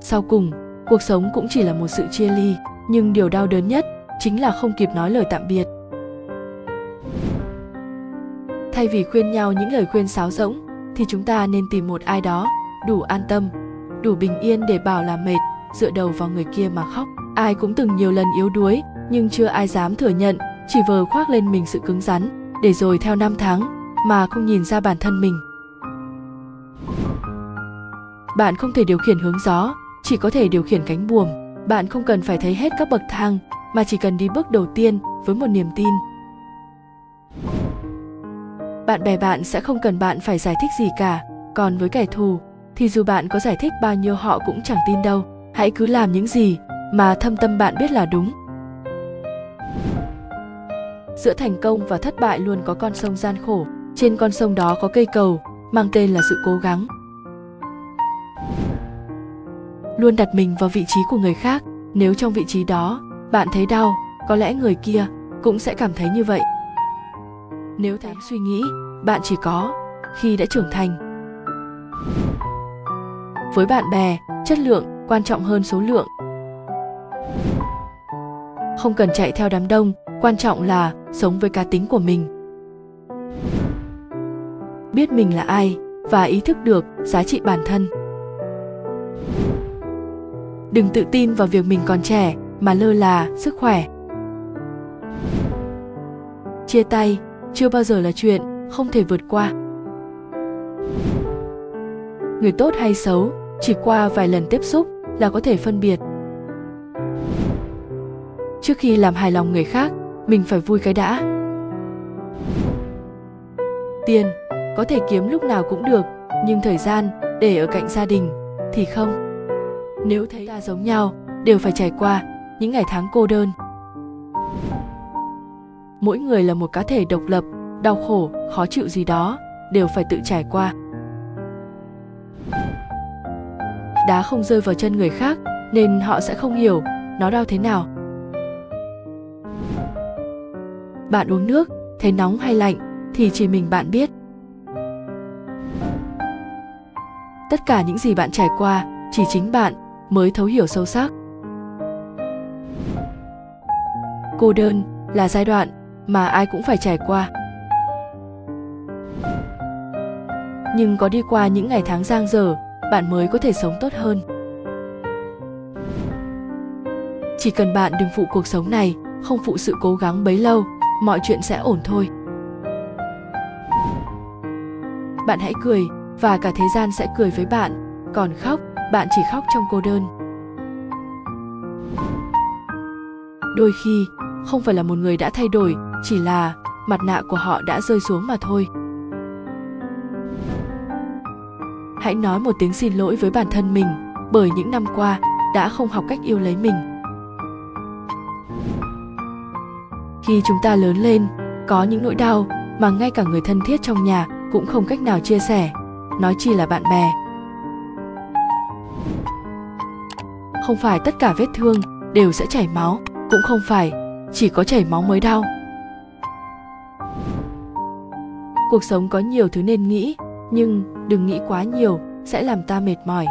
Sau cùng, cuộc sống cũng chỉ là một sự chia ly, nhưng điều đau đớn nhất chính là không kịp nói lời tạm biệt. Thay vì khuyên nhau những lời khuyên sáo rỗng, thì chúng ta nên tìm một ai đó đủ an tâm, đủ bình yên để bảo là mệt, dựa đầu vào người kia mà khóc. Ai cũng từng nhiều lần yếu đuối, nhưng chưa ai dám thừa nhận, chỉ vờ khoác lên mình sự cứng rắn, để rồi theo năm tháng mà không nhìn ra bản thân mình. Bạn không thể điều khiển hướng gió, chỉ có thể điều khiển cánh buồm. Bạn không cần phải thấy hết các bậc thang, mà chỉ cần đi bước đầu tiên với một niềm tin. Bạn bè bạn sẽ không cần bạn phải giải thích gì cả, còn với kẻ thù thì dù bạn có giải thích bao nhiêu họ cũng chẳng tin đâu. Hãy cứ làm những gì mà thâm tâm bạn biết là đúng. Giữa thành công và thất bại luôn có con sông gian khổ, trên con sông đó có cây cầu mang tên là sự cố gắng. Luôn đặt mình vào vị trí của người khác, nếu trong vị trí đó bạn thấy đau, có lẽ người kia cũng sẽ cảm thấy như vậy. Nếu dám suy nghĩ, bạn chỉ có khi đã trưởng thành. Với bạn bè, chất lượng quan trọng hơn số lượng. Không cần chạy theo đám đông, quan trọng là sống với cá tính của mình. Biết mình là ai và ý thức được giá trị bản thân. Đừng tự tin vào việc mình còn trẻ mà lơ là sức khỏe. Chia tay chưa bao giờ là chuyện không thể vượt qua. Người tốt hay xấu chỉ qua vài lần tiếp xúc là có thể phân biệt. Trước khi làm hài lòng người khác, mình phải vui cái đã. Tiền có thể kiếm lúc nào cũng được, nhưng thời gian để ở cạnh gia đình thì không. Nếu thấy ta giống nhau, đều phải trải qua những ngày tháng cô đơn. Mỗi người là một cá thể độc lập, đau khổ, khó chịu gì đó đều phải tự trải qua. Đá không rơi vào chân người khác nên họ sẽ không hiểu nó đau thế nào. Bạn uống nước, thấy nóng hay lạnh thì chỉ mình bạn biết. Tất cả những gì bạn trải qua chỉ chính bạn mới thấu hiểu sâu sắc. Cô đơn là giai đoạn mà ai cũng phải trải qua. Nhưng có đi qua những ngày tháng giang dở, bạn mới có thể sống tốt hơn. Chỉ cần bạn đừng phụ cuộc sống này, không phụ sự cố gắng bấy lâu, mọi chuyện sẽ ổn thôi. Bạn hãy cười và cả thế gian sẽ cười với bạn, còn khóc, bạn chỉ khóc trong cô đơn. Đôi khi, không phải là một người đã thay đổi, chỉ là mặt nạ của họ đã rơi xuống mà thôi. Hãy nói một tiếng xin lỗi với bản thân mình, bởi những năm qua đã không học cách yêu lấy mình. Khi chúng ta lớn lên, có những nỗi đau mà ngay cả người thân thiết trong nhà cũng không cách nào chia sẻ, nói chi là bạn bè. Không phải tất cả vết thương đều sẽ chảy máu, cũng không phải chỉ có chảy máu mới đau. Cuộc sống có nhiều thứ nên nghĩ, nhưng đừng nghĩ quá nhiều sẽ làm ta mệt mỏi.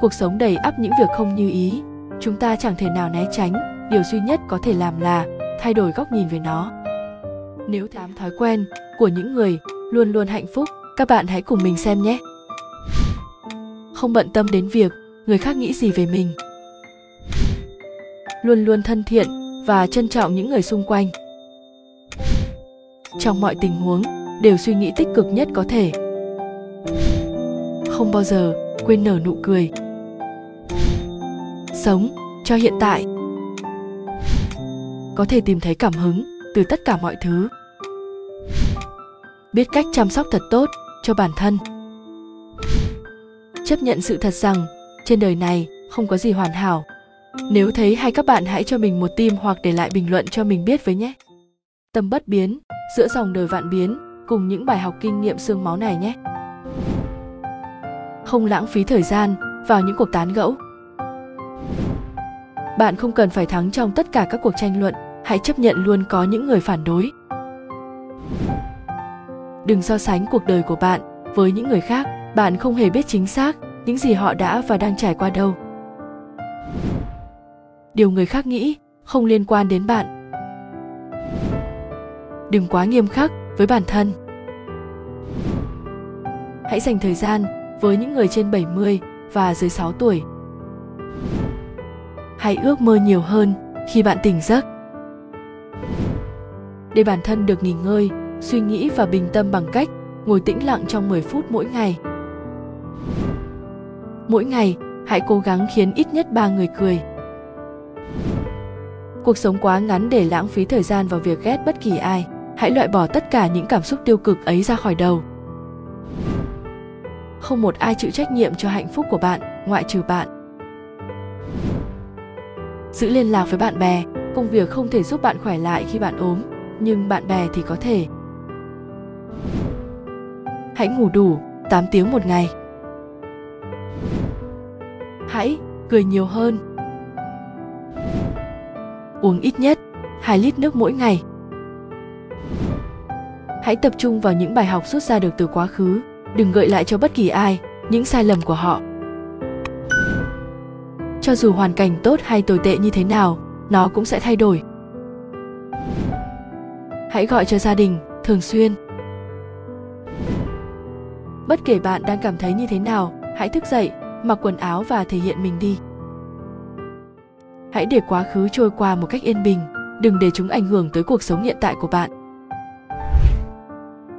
Cuộc sống đầy ắp những việc không như ý, chúng ta chẳng thể nào né tránh, điều duy nhất có thể làm là thay đổi góc nhìn về nó. Nếu tám thói quen của những người luôn luôn hạnh phúc, các bạn hãy cùng mình xem nhé. Không bận tâm đến việc người khác nghĩ gì về mình. Luôn luôn thân thiện và trân trọng những người xung quanh. Trong mọi tình huống, đều suy nghĩ tích cực nhất có thể. Không bao giờ quên nở nụ cười. Sống cho hiện tại. Có thể tìm thấy cảm hứng từ tất cả mọi thứ. Biết cách chăm sóc thật tốt cho bản thân. Chấp nhận sự thật rằng trên đời này không có gì hoàn hảo. Nếu thấy hay các bạn hãy cho mình một tim hoặc để lại bình luận cho mình biết với nhé. Tâm bất biến, giữa dòng đời vạn biến, cùng những bài học kinh nghiệm xương máu này nhé. Không lãng phí thời gian vào những cuộc tán gẫu. Bạn không cần phải thắng trong tất cả các cuộc tranh luận, hãy chấp nhận luôn có những người phản đối. Đừng so sánh cuộc đời của bạn với những người khác, bạn không hề biết chính xác những gì họ đã và đang trải qua đâu. Điều người khác nghĩ không liên quan đến bạn. Đừng quá nghiêm khắc với bản thân. Hãy dành thời gian với những người trên 70 và dưới 6 tuổi. Hãy ước mơ nhiều hơn khi bạn tỉnh giấc. Để bản thân được nghỉ ngơi, suy nghĩ và bình tâm bằng cách ngồi tĩnh lặng trong 10 phút mỗi ngày. Mỗi ngày, hãy cố gắng khiến ít nhất 3 người cười. Cuộc sống quá ngắn để lãng phí thời gian vào việc ghét bất kỳ ai. Hãy loại bỏ tất cả những cảm xúc tiêu cực ấy ra khỏi đầu. Không một ai chịu trách nhiệm cho hạnh phúc của bạn, ngoại trừ bạn. Giữ liên lạc với bạn bè. Công việc không thể giúp bạn khỏe lại khi bạn ốm, nhưng bạn bè thì có thể. Hãy ngủ đủ 8 tiếng một ngày. Hãy cười nhiều hơn. Uống ít nhất 2 lít nước mỗi ngày. Hãy tập trung vào những bài học rút ra được từ quá khứ. Đừng gợi lại cho bất kỳ ai những sai lầm của họ. Cho dù hoàn cảnh tốt hay tồi tệ như thế nào, nó cũng sẽ thay đổi. Hãy gọi cho gia đình thường xuyên. Bất kể bạn đang cảm thấy như thế nào, hãy thức dậy, mặc quần áo và thể hiện mình đi. Hãy để quá khứ trôi qua một cách yên bình, đừng để chúng ảnh hưởng tới cuộc sống hiện tại của bạn.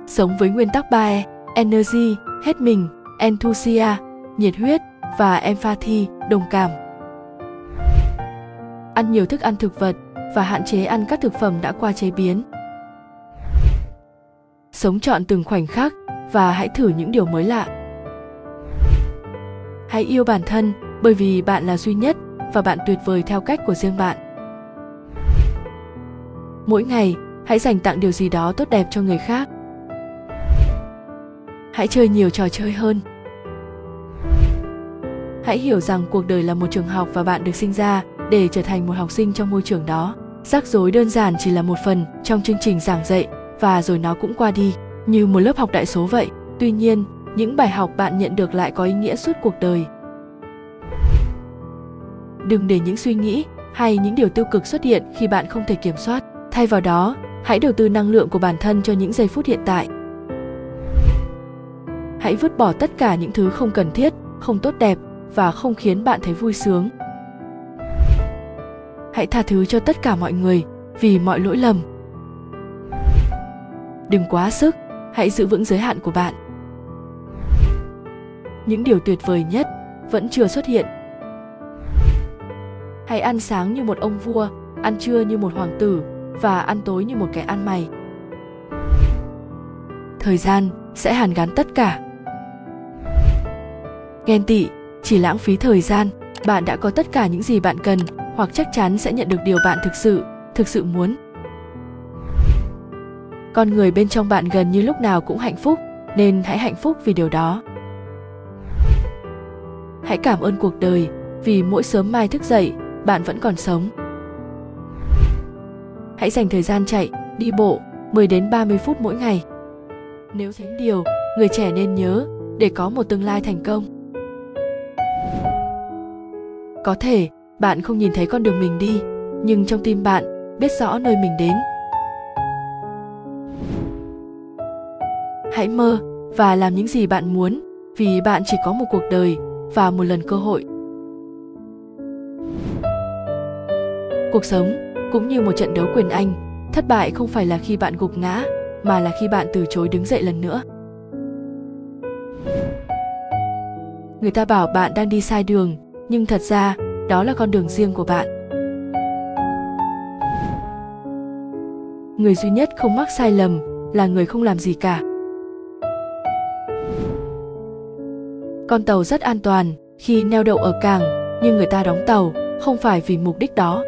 Sống với nguyên tắc 3E, Energy, hết mình, Enthusiasm, nhiệt huyết và Empathy, đồng cảm. Ăn nhiều thức ăn thực vật và hạn chế ăn các thực phẩm đã qua chế biến. Sống trọn từng khoảnh khắc và hãy thử những điều mới lạ. Hãy yêu bản thân, bởi vì bạn là duy nhất và bạn tuyệt vời theo cách của riêng bạn. Mỗi ngày, hãy dành tặng điều gì đó tốt đẹp cho người khác. Hãy chơi nhiều trò chơi hơn. Hãy hiểu rằng cuộc đời là một trường học và bạn được sinh ra để trở thành một học sinh trong môi trường đó. Rắc rối đơn giản chỉ là một phần trong chương trình giảng dạy và rồi nó cũng qua đi, như một lớp học đại số vậy. Tuy nhiên, những bài học bạn nhận được lại có ý nghĩa suốt cuộc đời. Đừng để những suy nghĩ hay những điều tiêu cực xuất hiện khi bạn không thể kiểm soát. Thay vào đó, hãy đầu tư năng lượng của bản thân cho những giây phút hiện tại. Hãy vứt bỏ tất cả những thứ không cần thiết, không tốt đẹp và không khiến bạn thấy vui sướng. Hãy tha thứ cho tất cả mọi người vì mọi lỗi lầm. Đừng quá sức, hãy giữ vững giới hạn của bạn. Những điều tuyệt vời nhất vẫn chưa xuất hiện. Hãy ăn sáng như một ông vua, ăn trưa như một hoàng tử và ăn tối như một kẻ ăn mày. Thời gian sẽ hàn gắn tất cả. Ghen tị chỉ lãng phí thời gian. Bạn đã có tất cả những gì bạn cần hoặc chắc chắn sẽ nhận được điều bạn thực sự muốn. Con người bên trong bạn gần như lúc nào cũng hạnh phúc, nên hãy hạnh phúc vì điều đó. Hãy cảm ơn cuộc đời vì mỗi sớm mai thức dậy, bạn vẫn còn sống. Hãy dành thời gian chạy, đi bộ 10 đến 30 phút mỗi ngày. Nếu thấy điều người trẻ nên nhớ để có một tương lai thành công. Có thể bạn không nhìn thấy con đường mình đi, nhưng trong tim bạn biết rõ nơi mình đến. Hãy mơ và làm những gì bạn muốn, vì bạn chỉ có một cuộc đời và một lần cơ hội. Cuộc sống cũng như một trận đấu quyền anh, thất bại không phải là khi bạn gục ngã, mà là khi bạn từ chối đứng dậy lần nữa. Người ta bảo bạn đang đi sai đường, nhưng thật ra đó là con đường riêng của bạn. Người duy nhất không mắc sai lầm là người không làm gì cả. Con tàu rất an toàn khi neo đậu ở cảng, nhưng người ta đóng tàu không phải vì mục đích đó.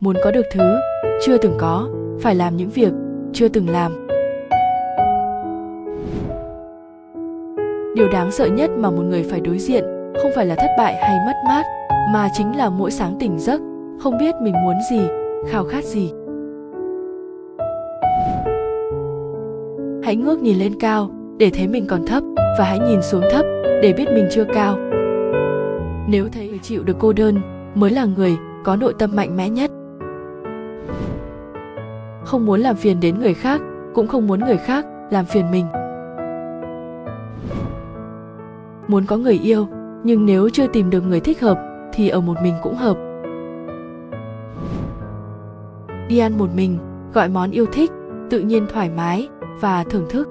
Muốn có được thứ chưa từng có, phải làm những việc chưa từng làm. Điều đáng sợ nhất mà một người phải đối diện không phải là thất bại hay mất mát, mà chính là mỗi sáng tỉnh giấc, không biết mình muốn gì, khao khát gì. Hãy ngước nhìn lên cao để thấy mình còn thấp, và hãy nhìn xuống thấp để biết mình chưa cao. Nếu thấy người chịu được cô đơn mới là người có nội tâm mạnh mẽ nhất. Không muốn làm phiền đến người khác, cũng không muốn người khác làm phiền mình. Muốn có người yêu, nhưng nếu chưa tìm được người thích hợp, thì ở một mình cũng hợp. Đi ăn một mình, gọi món yêu thích, tự nhiên thoải mái và thưởng thức.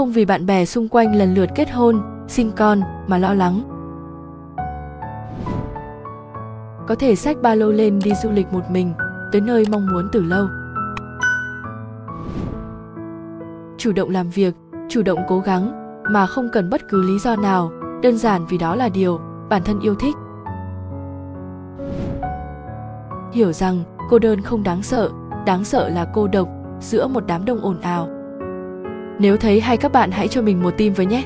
không vì bạn bè xung quanh lần lượt kết hôn, sinh con mà lo lắng. Có thể xách ba lô lên đi du lịch một mình, tới nơi mong muốn từ lâu. Chủ động làm việc, chủ động cố gắng mà không cần bất cứ lý do nào, đơn giản vì đó là điều bản thân yêu thích. Hiểu rằng cô đơn không đáng sợ là cô độc giữa một đám đông ồn ào. Nếu thấy hay các bạn hãy cho mình một tim với nhé!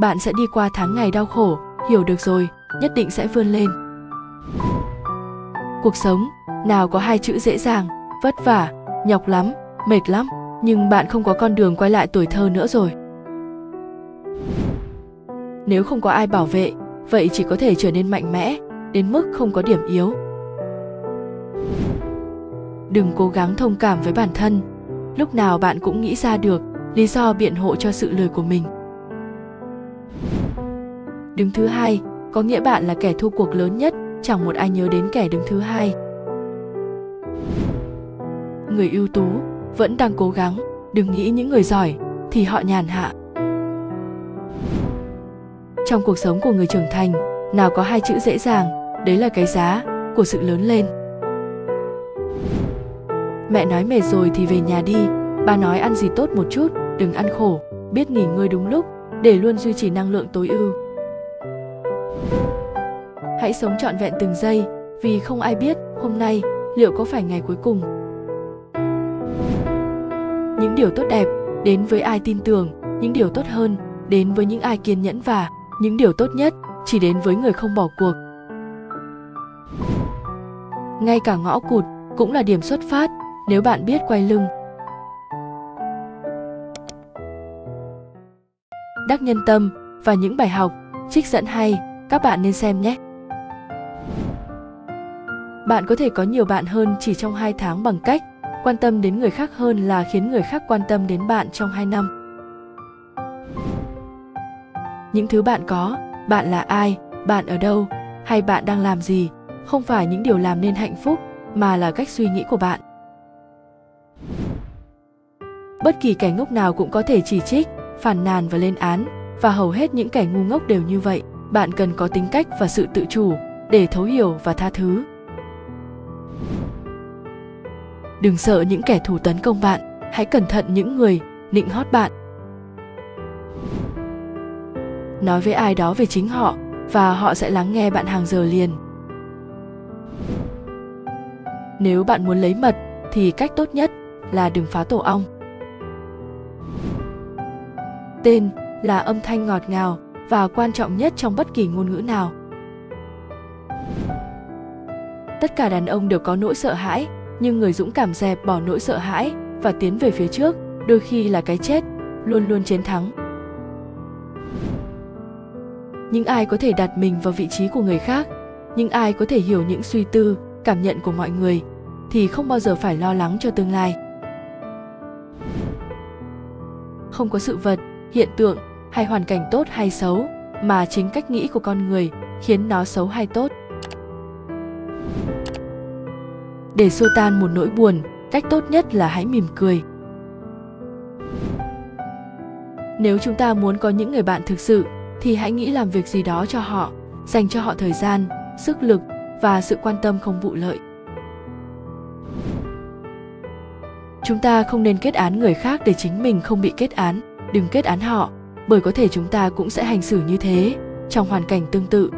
Bạn sẽ đi qua tháng ngày đau khổ, hiểu được rồi, nhất định sẽ vươn lên. Cuộc sống, nào có hai chữ dễ dàng, vất vả, nhọc lắm, mệt lắm, nhưng bạn không có con đường quay lại tuổi thơ nữa rồi. Nếu không có ai bảo vệ, vậy chỉ có thể trở nên mạnh mẽ, đến mức không có điểm yếu. Đừng cố gắng thông cảm với bản thân, lúc nào bạn cũng nghĩ ra được lý do biện hộ cho sự lười của mình. Đứng thứ hai có nghĩa bạn là kẻ thua cuộc lớn nhất, chẳng một ai nhớ đến kẻ đứng thứ hai. Người ưu tú vẫn đang cố gắng, đừng nghĩ những người giỏi thì họ nhàn hạ. Trong cuộc sống của người trưởng thành, nào có hai chữ dễ dàng, đấy là cái giá của sự lớn lên. Mẹ nói mệt rồi thì về nhà đi, ba nói ăn gì tốt một chút, đừng ăn khổ, biết nghỉ ngơi đúng lúc để luôn duy trì năng lượng tối ưu. Hãy sống trọn vẹn từng giây, vì không ai biết hôm nay liệu có phải ngày cuối cùng. Những điều tốt đẹp đến với ai tin tưởng, những điều tốt hơn đến với những ai kiên nhẫn, và những điều tốt nhất chỉ đến với người không bỏ cuộc. Ngay cả ngõ cụt cũng là điểm xuất phát nếu bạn biết quay lưng. Đắc Nhân Tâm và những bài học, trích dẫn hay, các bạn nên xem nhé! Bạn có thể có nhiều bạn hơn chỉ trong 2 tháng bằng cách quan tâm đến người khác hơn là khiến người khác quan tâm đến bạn trong 2 năm. Những thứ bạn có, bạn là ai, bạn ở đâu, hay bạn đang làm gì, không phải những điều làm nên hạnh phúc, mà là cách suy nghĩ của bạn. Bất kỳ kẻ ngốc nào cũng có thể chỉ trích, phàn nàn và lên án, và hầu hết những kẻ ngu ngốc đều như vậy. Bạn cần có tính cách và sự tự chủ để thấu hiểu và tha thứ. Đừng sợ những kẻ thù tấn công bạn, hãy cẩn thận những người nịnh hót bạn. Nói với ai đó về chính họ và họ sẽ lắng nghe bạn hàng giờ liền. Nếu bạn muốn lấy mật thì cách tốt nhất là đừng phá tổ ong. Tên là âm thanh ngọt ngào và quan trọng nhất trong bất kỳ ngôn ngữ nào. Tất cả đàn ông đều có nỗi sợ hãi, nhưng người dũng cảm dẹp bỏ nỗi sợ hãi và tiến về phía trước, đôi khi là cái chết, luôn luôn chiến thắng. Những ai có thể đặt mình vào vị trí của người khác, những ai có thể hiểu những suy tư, cảm nhận của mọi người, thì không bao giờ phải lo lắng cho tương lai. Không có sự vật, hiện tượng hay hoàn cảnh tốt hay xấu, mà chính cách nghĩ của con người khiến nó xấu hay tốt. Để xua tan một nỗi buồn, cách tốt nhất là hãy mỉm cười. Nếu chúng ta muốn có những người bạn thực sự, thì hãy nghĩ làm việc gì đó cho họ, dành cho họ thời gian, sức lực và sự quan tâm không vụ lợi. Chúng ta không nên kết án người khác để chính mình không bị kết án, đừng kết án họ, bởi có thể chúng ta cũng sẽ hành xử như thế trong hoàn cảnh tương tự.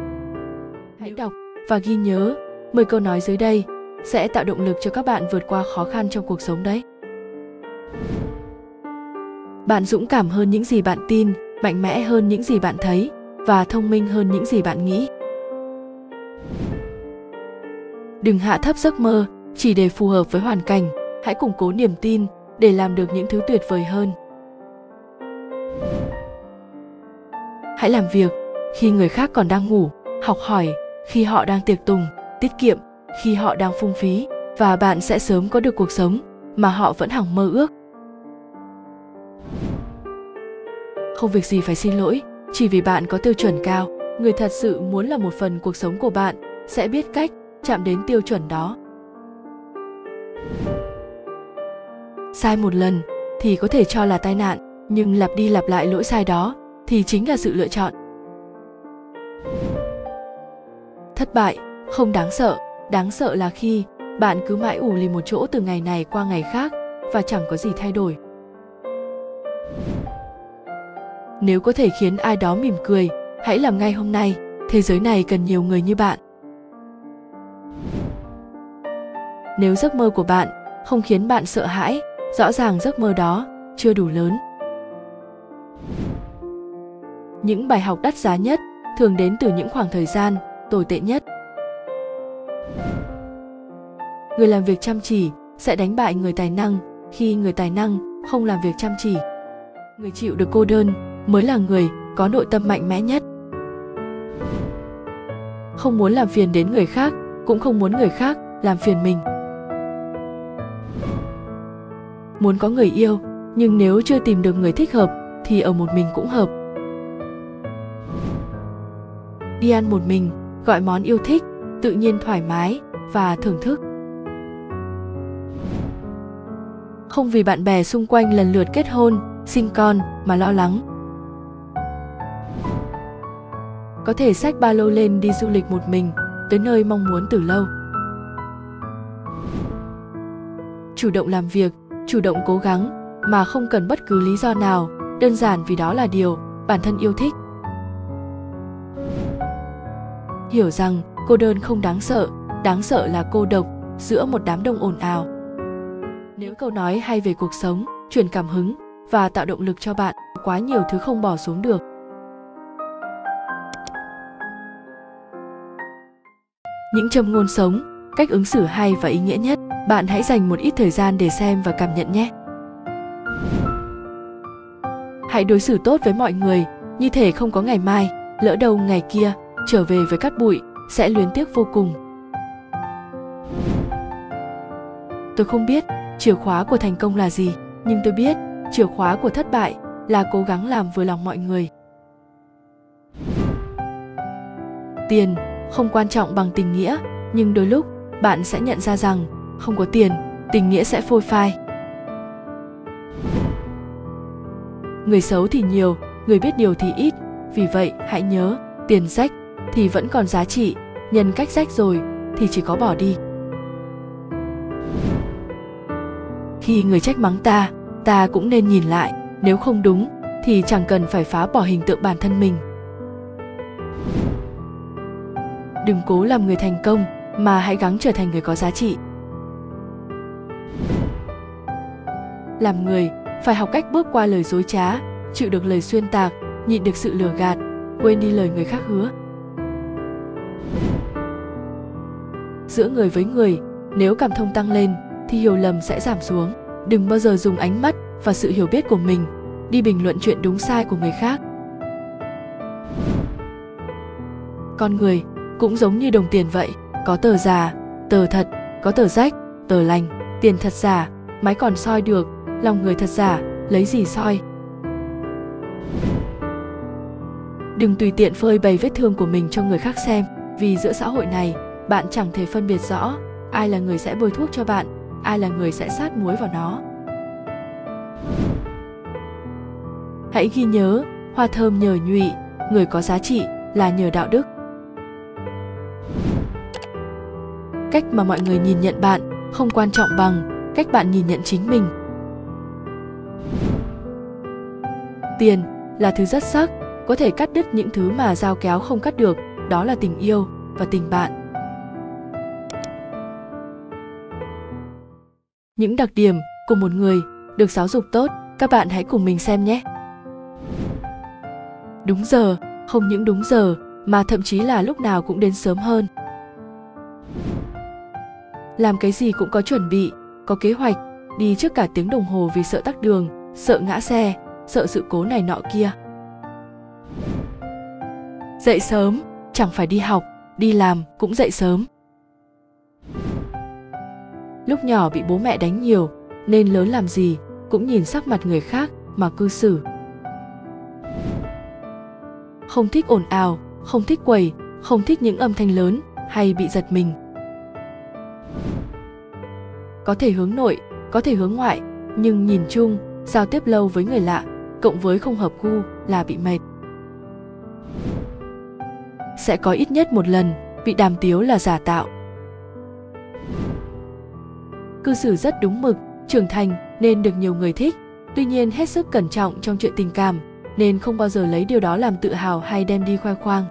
Hãy đọc và ghi nhớ 10 câu nói dưới đây sẽ tạo động lực cho các bạn vượt qua khó khăn trong cuộc sống đấy. Bạn dũng cảm hơn những gì bạn tin, mạnh mẽ hơn những gì bạn thấy và thông minh hơn những gì bạn nghĩ. Đừng hạ thấp giấc mơ chỉ để phù hợp với hoàn cảnh, hãy củng cố niềm tin để làm được những thứ tuyệt vời hơn. Hãy làm việc khi người khác còn đang ngủ, học hỏi khi họ đang tiệc tùng, tiết kiệm khi họ đang phung phí, và bạn sẽ sớm có được cuộc sống mà họ vẫn hằng mơ ước. Không việc gì phải xin lỗi, chỉ vì bạn có tiêu chuẩn cao. Người thật sự muốn là một phần cuộc sống của bạn sẽ biết cách chạm đến tiêu chuẩn đó. Sai một lần thì có thể cho là tai nạn, nhưng lặp đi lặp lại lỗi sai đó thì chính là sự lựa chọn. Thất bại không đáng sợ, đáng sợ là khi bạn cứ mãi ù lì một chỗ từ ngày này qua ngày khác và chẳng có gì thay đổi. Nếu có thể khiến ai đó mỉm cười, hãy làm ngay hôm nay, thế giới này cần nhiều người như bạn. Nếu giấc mơ của bạn không khiến bạn sợ hãi, rõ ràng giấc mơ đó chưa đủ lớn. Những bài học đắt giá nhất thường đến từ những khoảng thời gian tồi tệ nhất. Người làm việc chăm chỉ sẽ đánh bại người tài năng khi người tài năng không làm việc chăm chỉ. Người chịu được cô đơn mới là người có nội tâm mạnh mẽ nhất. Không muốn làm phiền đến người khác, cũng không muốn người khác làm phiền mình. Muốn có người yêu, nhưng nếu chưa tìm được người thích hợp thì ở một mình cũng hợp. Đi ăn một mình, gọi món yêu thích, tự nhiên thoải mái và thưởng thức. Không vì bạn bè xung quanh lần lượt kết hôn, sinh con mà lo lắng. Có thể xách ba lô lên đi du lịch một mình, tới nơi mong muốn từ lâu. Chủ động làm việc, chủ động cố gắng mà không cần bất cứ lý do nào, đơn giản vì đó là điều bản thân yêu thích. Hiểu rằng cô đơn không đáng sợ là cô độc giữa một đám đông ồn ào. Nếu câu nói hay về cuộc sống, truyền cảm hứng và tạo động lực cho bạn, quá nhiều thứ không bỏ xuống được. Những châm ngôn sống, cách ứng xử hay và ý nghĩa nhất, bạn hãy dành một ít thời gian để xem và cảm nhận nhé. Hãy đối xử tốt với mọi người, như thể không có ngày mai, lỡ đâu ngày kia, trở về với cát bụi, sẽ luyến tiếc vô cùng. Tôi không biết chìa khóa của thành công là gì, nhưng tôi biết chìa khóa của thất bại là cố gắng làm vừa lòng mọi người. Tiền không quan trọng bằng tình nghĩa, nhưng đôi lúc bạn sẽ nhận ra rằng không có tiền, tình nghĩa sẽ phôi phai. Người xấu thì nhiều, người biết điều thì ít, vì vậy hãy nhớ, tiền rách thì vẫn còn giá trị, nhân cách rách rồi thì chỉ có bỏ đi. Khi người trách mắng ta, ta cũng nên nhìn lại, nếu không đúng thì chẳng cần phải phá bỏ hình tượng bản thân mình. Đừng cố làm người thành công, mà hãy gắng trở thành người có giá trị. Làm người, phải học cách bước qua lời dối trá, chịu được lời xuyên tạc, nhịn được sự lừa gạt, quên đi lời người khác hứa. Giữa người với người, nếu cảm thông tăng lên, thì hiểu lầm sẽ giảm xuống. Đừng bao giờ dùng ánh mắt và sự hiểu biết của mình đi bình luận chuyện đúng sai của người khác. Con người cũng giống như đồng tiền vậy, có tờ giả, tờ thật, có tờ rách, tờ lành, tiền thật giả, máy còn soi được, lòng người thật giả, lấy gì soi. Đừng tùy tiện phơi bày vết thương của mình cho người khác xem, vì giữa xã hội này, bạn chẳng thể phân biệt rõ ai là người sẽ bôi thuốc cho bạn, ai là người sẽ sát muối vào nó. Hãy ghi nhớ, hoa thơm nhờ nhụy, người có giá trị là nhờ đạo đức. Cách mà mọi người nhìn nhận bạn không quan trọng bằng cách bạn nhìn nhận chính mình. Tiền là thứ rất sắc, có thể cắt đứt những thứ mà dao kéo không cắt được, đó là tình yêu và tình bạn. Những đặc điểm của một người được giáo dục tốt, các bạn hãy cùng mình xem nhé. Đúng giờ, không những đúng giờ mà thậm chí là lúc nào cũng đến sớm hơn. Làm cái gì cũng có chuẩn bị, có kế hoạch, đi trước cả tiếng đồng hồ vì sợ tắc đường, sợ ngã xe, sợ sự cố này nọ kia. Dậy sớm, chẳng phải đi học, đi làm cũng dậy sớm. Lúc nhỏ bị bố mẹ đánh nhiều, nên lớn làm gì cũng nhìn sắc mặt người khác mà cư xử. Không thích ồn ào, không thích quẩy, không thích những âm thanh lớn hay bị giật mình. Có thể hướng nội, có thể hướng ngoại, nhưng nhìn chung, giao tiếp lâu với người lạ, cộng với không hợp gu là bị mệt. Sẽ có ít nhất một lần bị đàm tiếu là giả tạo. Cư xử rất đúng mực, trưởng thành nên được nhiều người thích, tuy nhiên hết sức cẩn trọng trong chuyện tình cảm, nên không bao giờ lấy điều đó làm tự hào hay đem đi khoe khoang.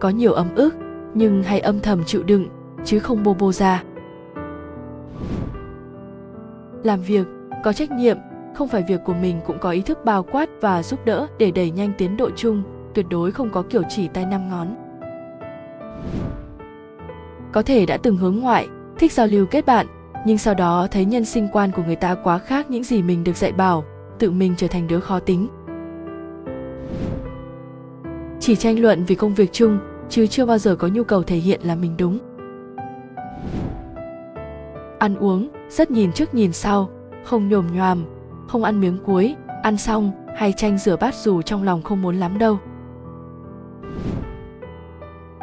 Có nhiều ấm ức, nhưng hay âm thầm chịu đựng, chứ không bô bô ra. Làm việc, có trách nhiệm, không phải việc của mình cũng có ý thức bao quát và giúp đỡ để đẩy nhanh tiến độ chung, tuyệt đối không có kiểu chỉ tay 5 ngón. Có thể đã từng hướng ngoại, thích giao lưu kết bạn, nhưng sau đó thấy nhân sinh quan của người ta quá khác những gì mình được dạy bảo, tự mình trở thành đứa khó tính. Chỉ tranh luận vì công việc chung, chứ chưa bao giờ có nhu cầu thể hiện là mình đúng. Ăn uống, rất nhìn trước nhìn sau, không nhồm nhoàm, không ăn miếng cuối, ăn xong hay tranh rửa bát dù trong lòng không muốn lắm đâu.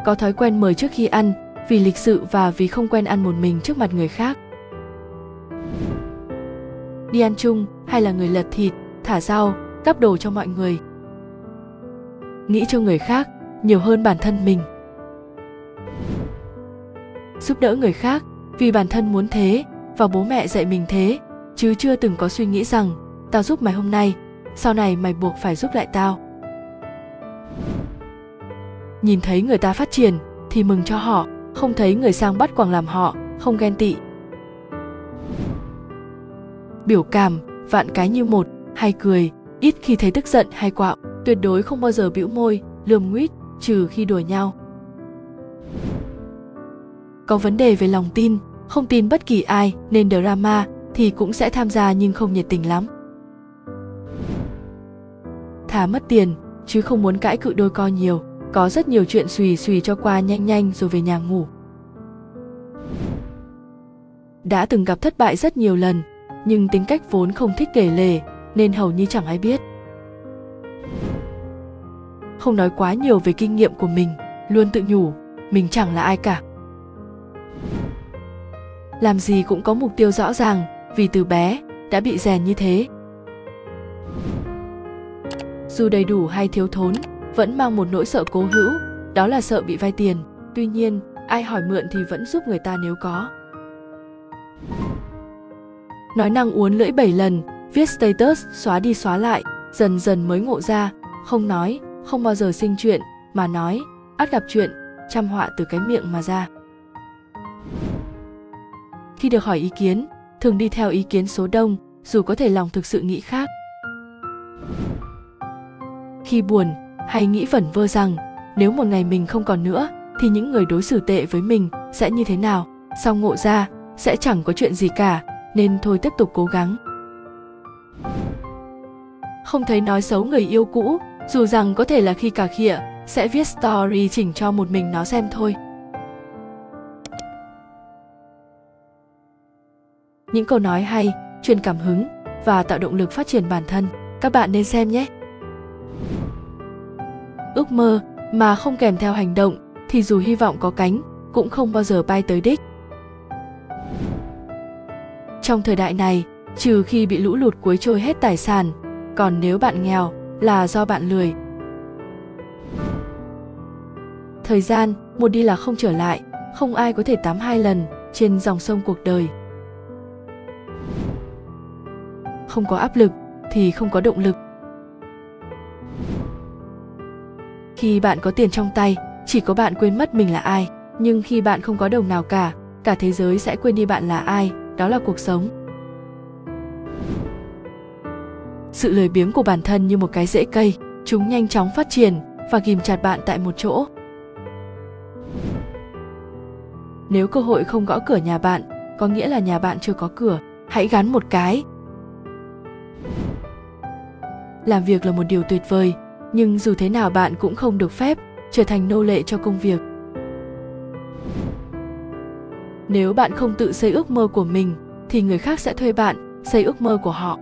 Có thói quen mời trước khi ăn, vì lịch sự và vì không quen ăn một mình trước mặt người khác. Đi ăn chung hay là người lật thịt, thả rau, gắp đồ cho mọi người. Nghĩ cho người khác nhiều hơn bản thân mình. Giúp đỡ người khác vì bản thân muốn thế và bố mẹ dạy mình thế, chứ chưa từng có suy nghĩ rằng tao giúp mày hôm nay, sau này mày buộc phải giúp lại tao. Nhìn thấy người ta phát triển thì mừng cho họ, không thấy người sang bắt quàng làm họ, không ghen tị. Biểu cảm, vạn cái như một, hay cười, ít khi thấy tức giận hay quạo, tuyệt đối không bao giờ bĩu môi, lườm nguýt, trừ khi đùa nhau. Có vấn đề về lòng tin, không tin bất kỳ ai nên drama thì cũng sẽ tham gia nhưng không nhiệt tình lắm. Thà mất tiền, chứ không muốn cãi cự đôi co nhiều, có rất nhiều chuyện xùy xùy cho qua nhanh nhanh rồi về nhà ngủ. Đã từng gặp thất bại rất nhiều lần, nhưng tính cách vốn không thích kể lể nên hầu như chẳng ai biết. Không nói quá nhiều về kinh nghiệm của mình, luôn tự nhủ, mình chẳng là ai cả. Làm gì cũng có mục tiêu rõ ràng, vì từ bé đã bị rèn như thế. Dù đầy đủ hay thiếu thốn, vẫn mang một nỗi sợ cố hữu, đó là sợ bị vay tiền. Tuy nhiên, ai hỏi mượn thì vẫn giúp người ta nếu có. Nói năng uốn lưỡi 7 lần, viết status, xóa đi xóa lại, dần dần mới ngộ ra, không nói, không bao giờ sinh chuyện, mà nói, ắt gặp chuyện, trăm họa từ cái miệng mà ra. Khi được hỏi ý kiến, thường đi theo ý kiến số đông, dù có thể lòng thực sự nghĩ khác. Khi buồn, hay nghĩ vẩn vơ rằng, nếu một ngày mình không còn nữa, thì những người đối xử tệ với mình sẽ như thế nào, sau ngộ ra, sẽ chẳng có chuyện gì cả, nên thôi tiếp tục cố gắng. Không thấy nói xấu người yêu cũ, dù rằng có thể là khi cà khịa, sẽ viết story chỉnh cho một mình nó xem thôi. Những câu nói hay, truyền cảm hứng và tạo động lực phát triển bản thân, các bạn nên xem nhé! Ước mơ mà không kèm theo hành động thì dù hy vọng có cánh cũng không bao giờ bay tới đích. Trong thời đại này, trừ khi bị lũ lụt cuốn trôi hết tài sản, còn nếu bạn nghèo là do bạn lười. Thời gian, một đi là không trở lại, không ai có thể tắm 2 lần trên dòng sông cuộc đời. Không có áp lực thì không có động lực. Khi bạn có tiền trong tay, chỉ có bạn quên mất mình là ai. Nhưng khi bạn không có đồng nào cả, cả thế giới sẽ quên đi bạn là ai, đó là cuộc sống. Sự lười biếng của bản thân như một cái rễ cây, chúng nhanh chóng phát triển và ghìm chặt bạn tại một chỗ. Nếu cơ hội không gõ cửa nhà bạn, có nghĩa là nhà bạn chưa có cửa, hãy gắn một cái. Làm việc là một điều tuyệt vời, nhưng dù thế nào bạn cũng không được phép trở thành nô lệ cho công việc. Nếu bạn không tự xây ước mơ của mình, thì người khác sẽ thuê bạn xây ước mơ của họ.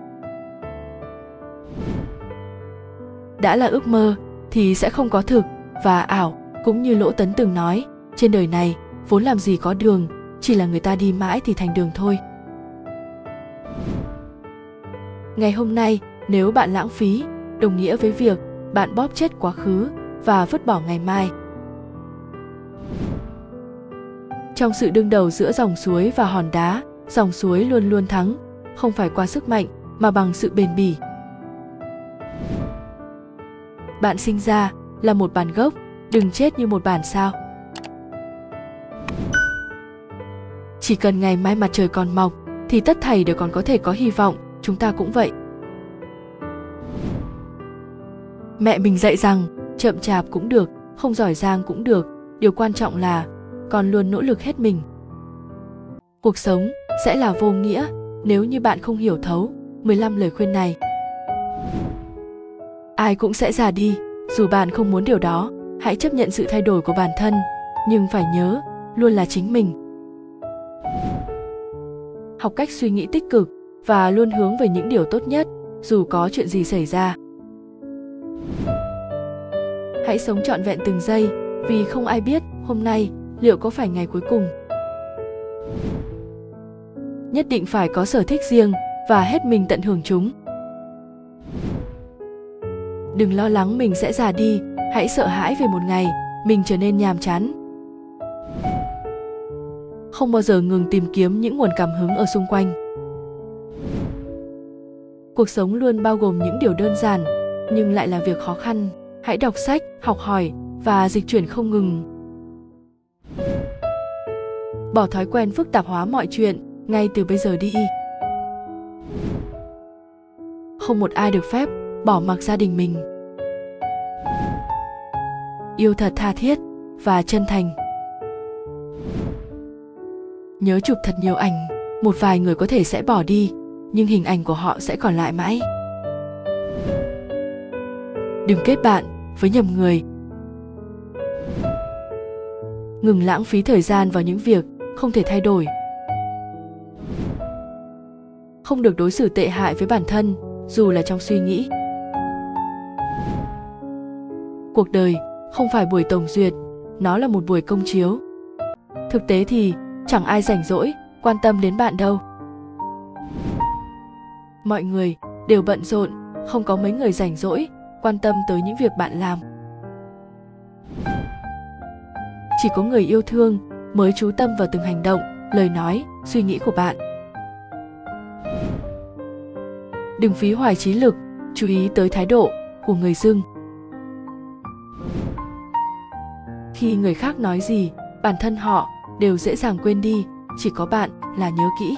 Đã là ước mơ thì sẽ không có thực và ảo, cũng như Lỗ Tấn từng nói, trên đời này vốn làm gì có đường, chỉ là người ta đi mãi thì thành đường thôi. Ngày hôm nay, nếu bạn lãng phí, đồng nghĩa với việc bạn bóp chết quá khứ và vứt bỏ ngày mai. Trong sự đương đầu giữa dòng suối và hòn đá, dòng suối luôn luôn thắng, không phải qua sức mạnh mà bằng sự bền bỉ. Bạn sinh ra là một bản gốc, đừng chết như một bản sao. Chỉ cần ngày mai mặt trời còn mọc thì tất thảy đều còn có thể có hy vọng, chúng ta cũng vậy. Mẹ mình dạy rằng chậm chạp cũng được, không giỏi giang cũng được, điều quan trọng là con luôn nỗ lực hết mình. Cuộc sống sẽ là vô nghĩa nếu như bạn không hiểu thấu 15 lời khuyên này. Ai cũng sẽ già đi, dù bạn không muốn điều đó, hãy chấp nhận sự thay đổi của bản thân, nhưng phải nhớ, luôn là chính mình. Học cách suy nghĩ tích cực và luôn hướng về những điều tốt nhất, dù có chuyện gì xảy ra. Hãy sống trọn vẹn từng giây, vì không ai biết hôm nay liệu có phải ngày cuối cùng. Nhất định phải có sở thích riêng và hết mình tận hưởng chúng. Đừng lo lắng mình sẽ già đi, hãy sợ hãi về một ngày mình trở nên nhàm chán. Không bao giờ ngừng tìm kiếm những nguồn cảm hứng ở xung quanh. Cuộc sống luôn bao gồm những điều đơn giản, nhưng lại là việc khó khăn. Hãy đọc sách, học hỏi và dịch chuyển không ngừng. Bỏ thói quen phức tạp hóa mọi chuyện ngay từ bây giờ đi. Không một ai được phép bỏ mặc gia đình mình. Yêu thật tha thiết và chân thành. Nhớ chụp thật nhiều ảnh, một vài người có thể sẽ bỏ đi, nhưng hình ảnh của họ sẽ còn lại mãi. Đừng kết bạn với nhầm người. Ngừng lãng phí thời gian vào những việc không thể thay đổi. Không được đối xử tệ hại với bản thân, dù là trong suy nghĩ. Cuộc đời không phải buổi tổng duyệt, nó là một buổi công chiếu. Thực tế thì chẳng ai rảnh rỗi quan tâm đến bạn đâu. Mọi người đều bận rộn, không có mấy người rảnh rỗi quan tâm tới những việc bạn làm. Chỉ có người yêu thương mới chú tâm vào từng hành động, lời nói, suy nghĩ của bạn. Đừng phí hoài trí lực, chú ý tới thái độ của người dưng. Khi người khác nói gì, bản thân họ đều dễ dàng quên đi, chỉ có bạn là nhớ kỹ.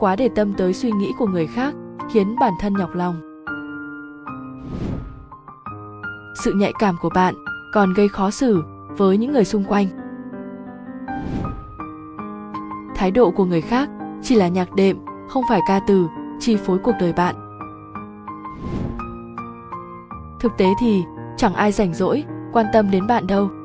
Quá để tâm tới suy nghĩ của người khác khiến bản thân nhọc lòng. Sự nhạy cảm của bạn còn gây khó xử với những người xung quanh. Thái độ của người khác chỉ là nhạc đệm, không phải ca từ chi phối cuộc đời bạn. Thực tế thì chẳng ai rảnh rỗi quan tâm đến bạn đâu.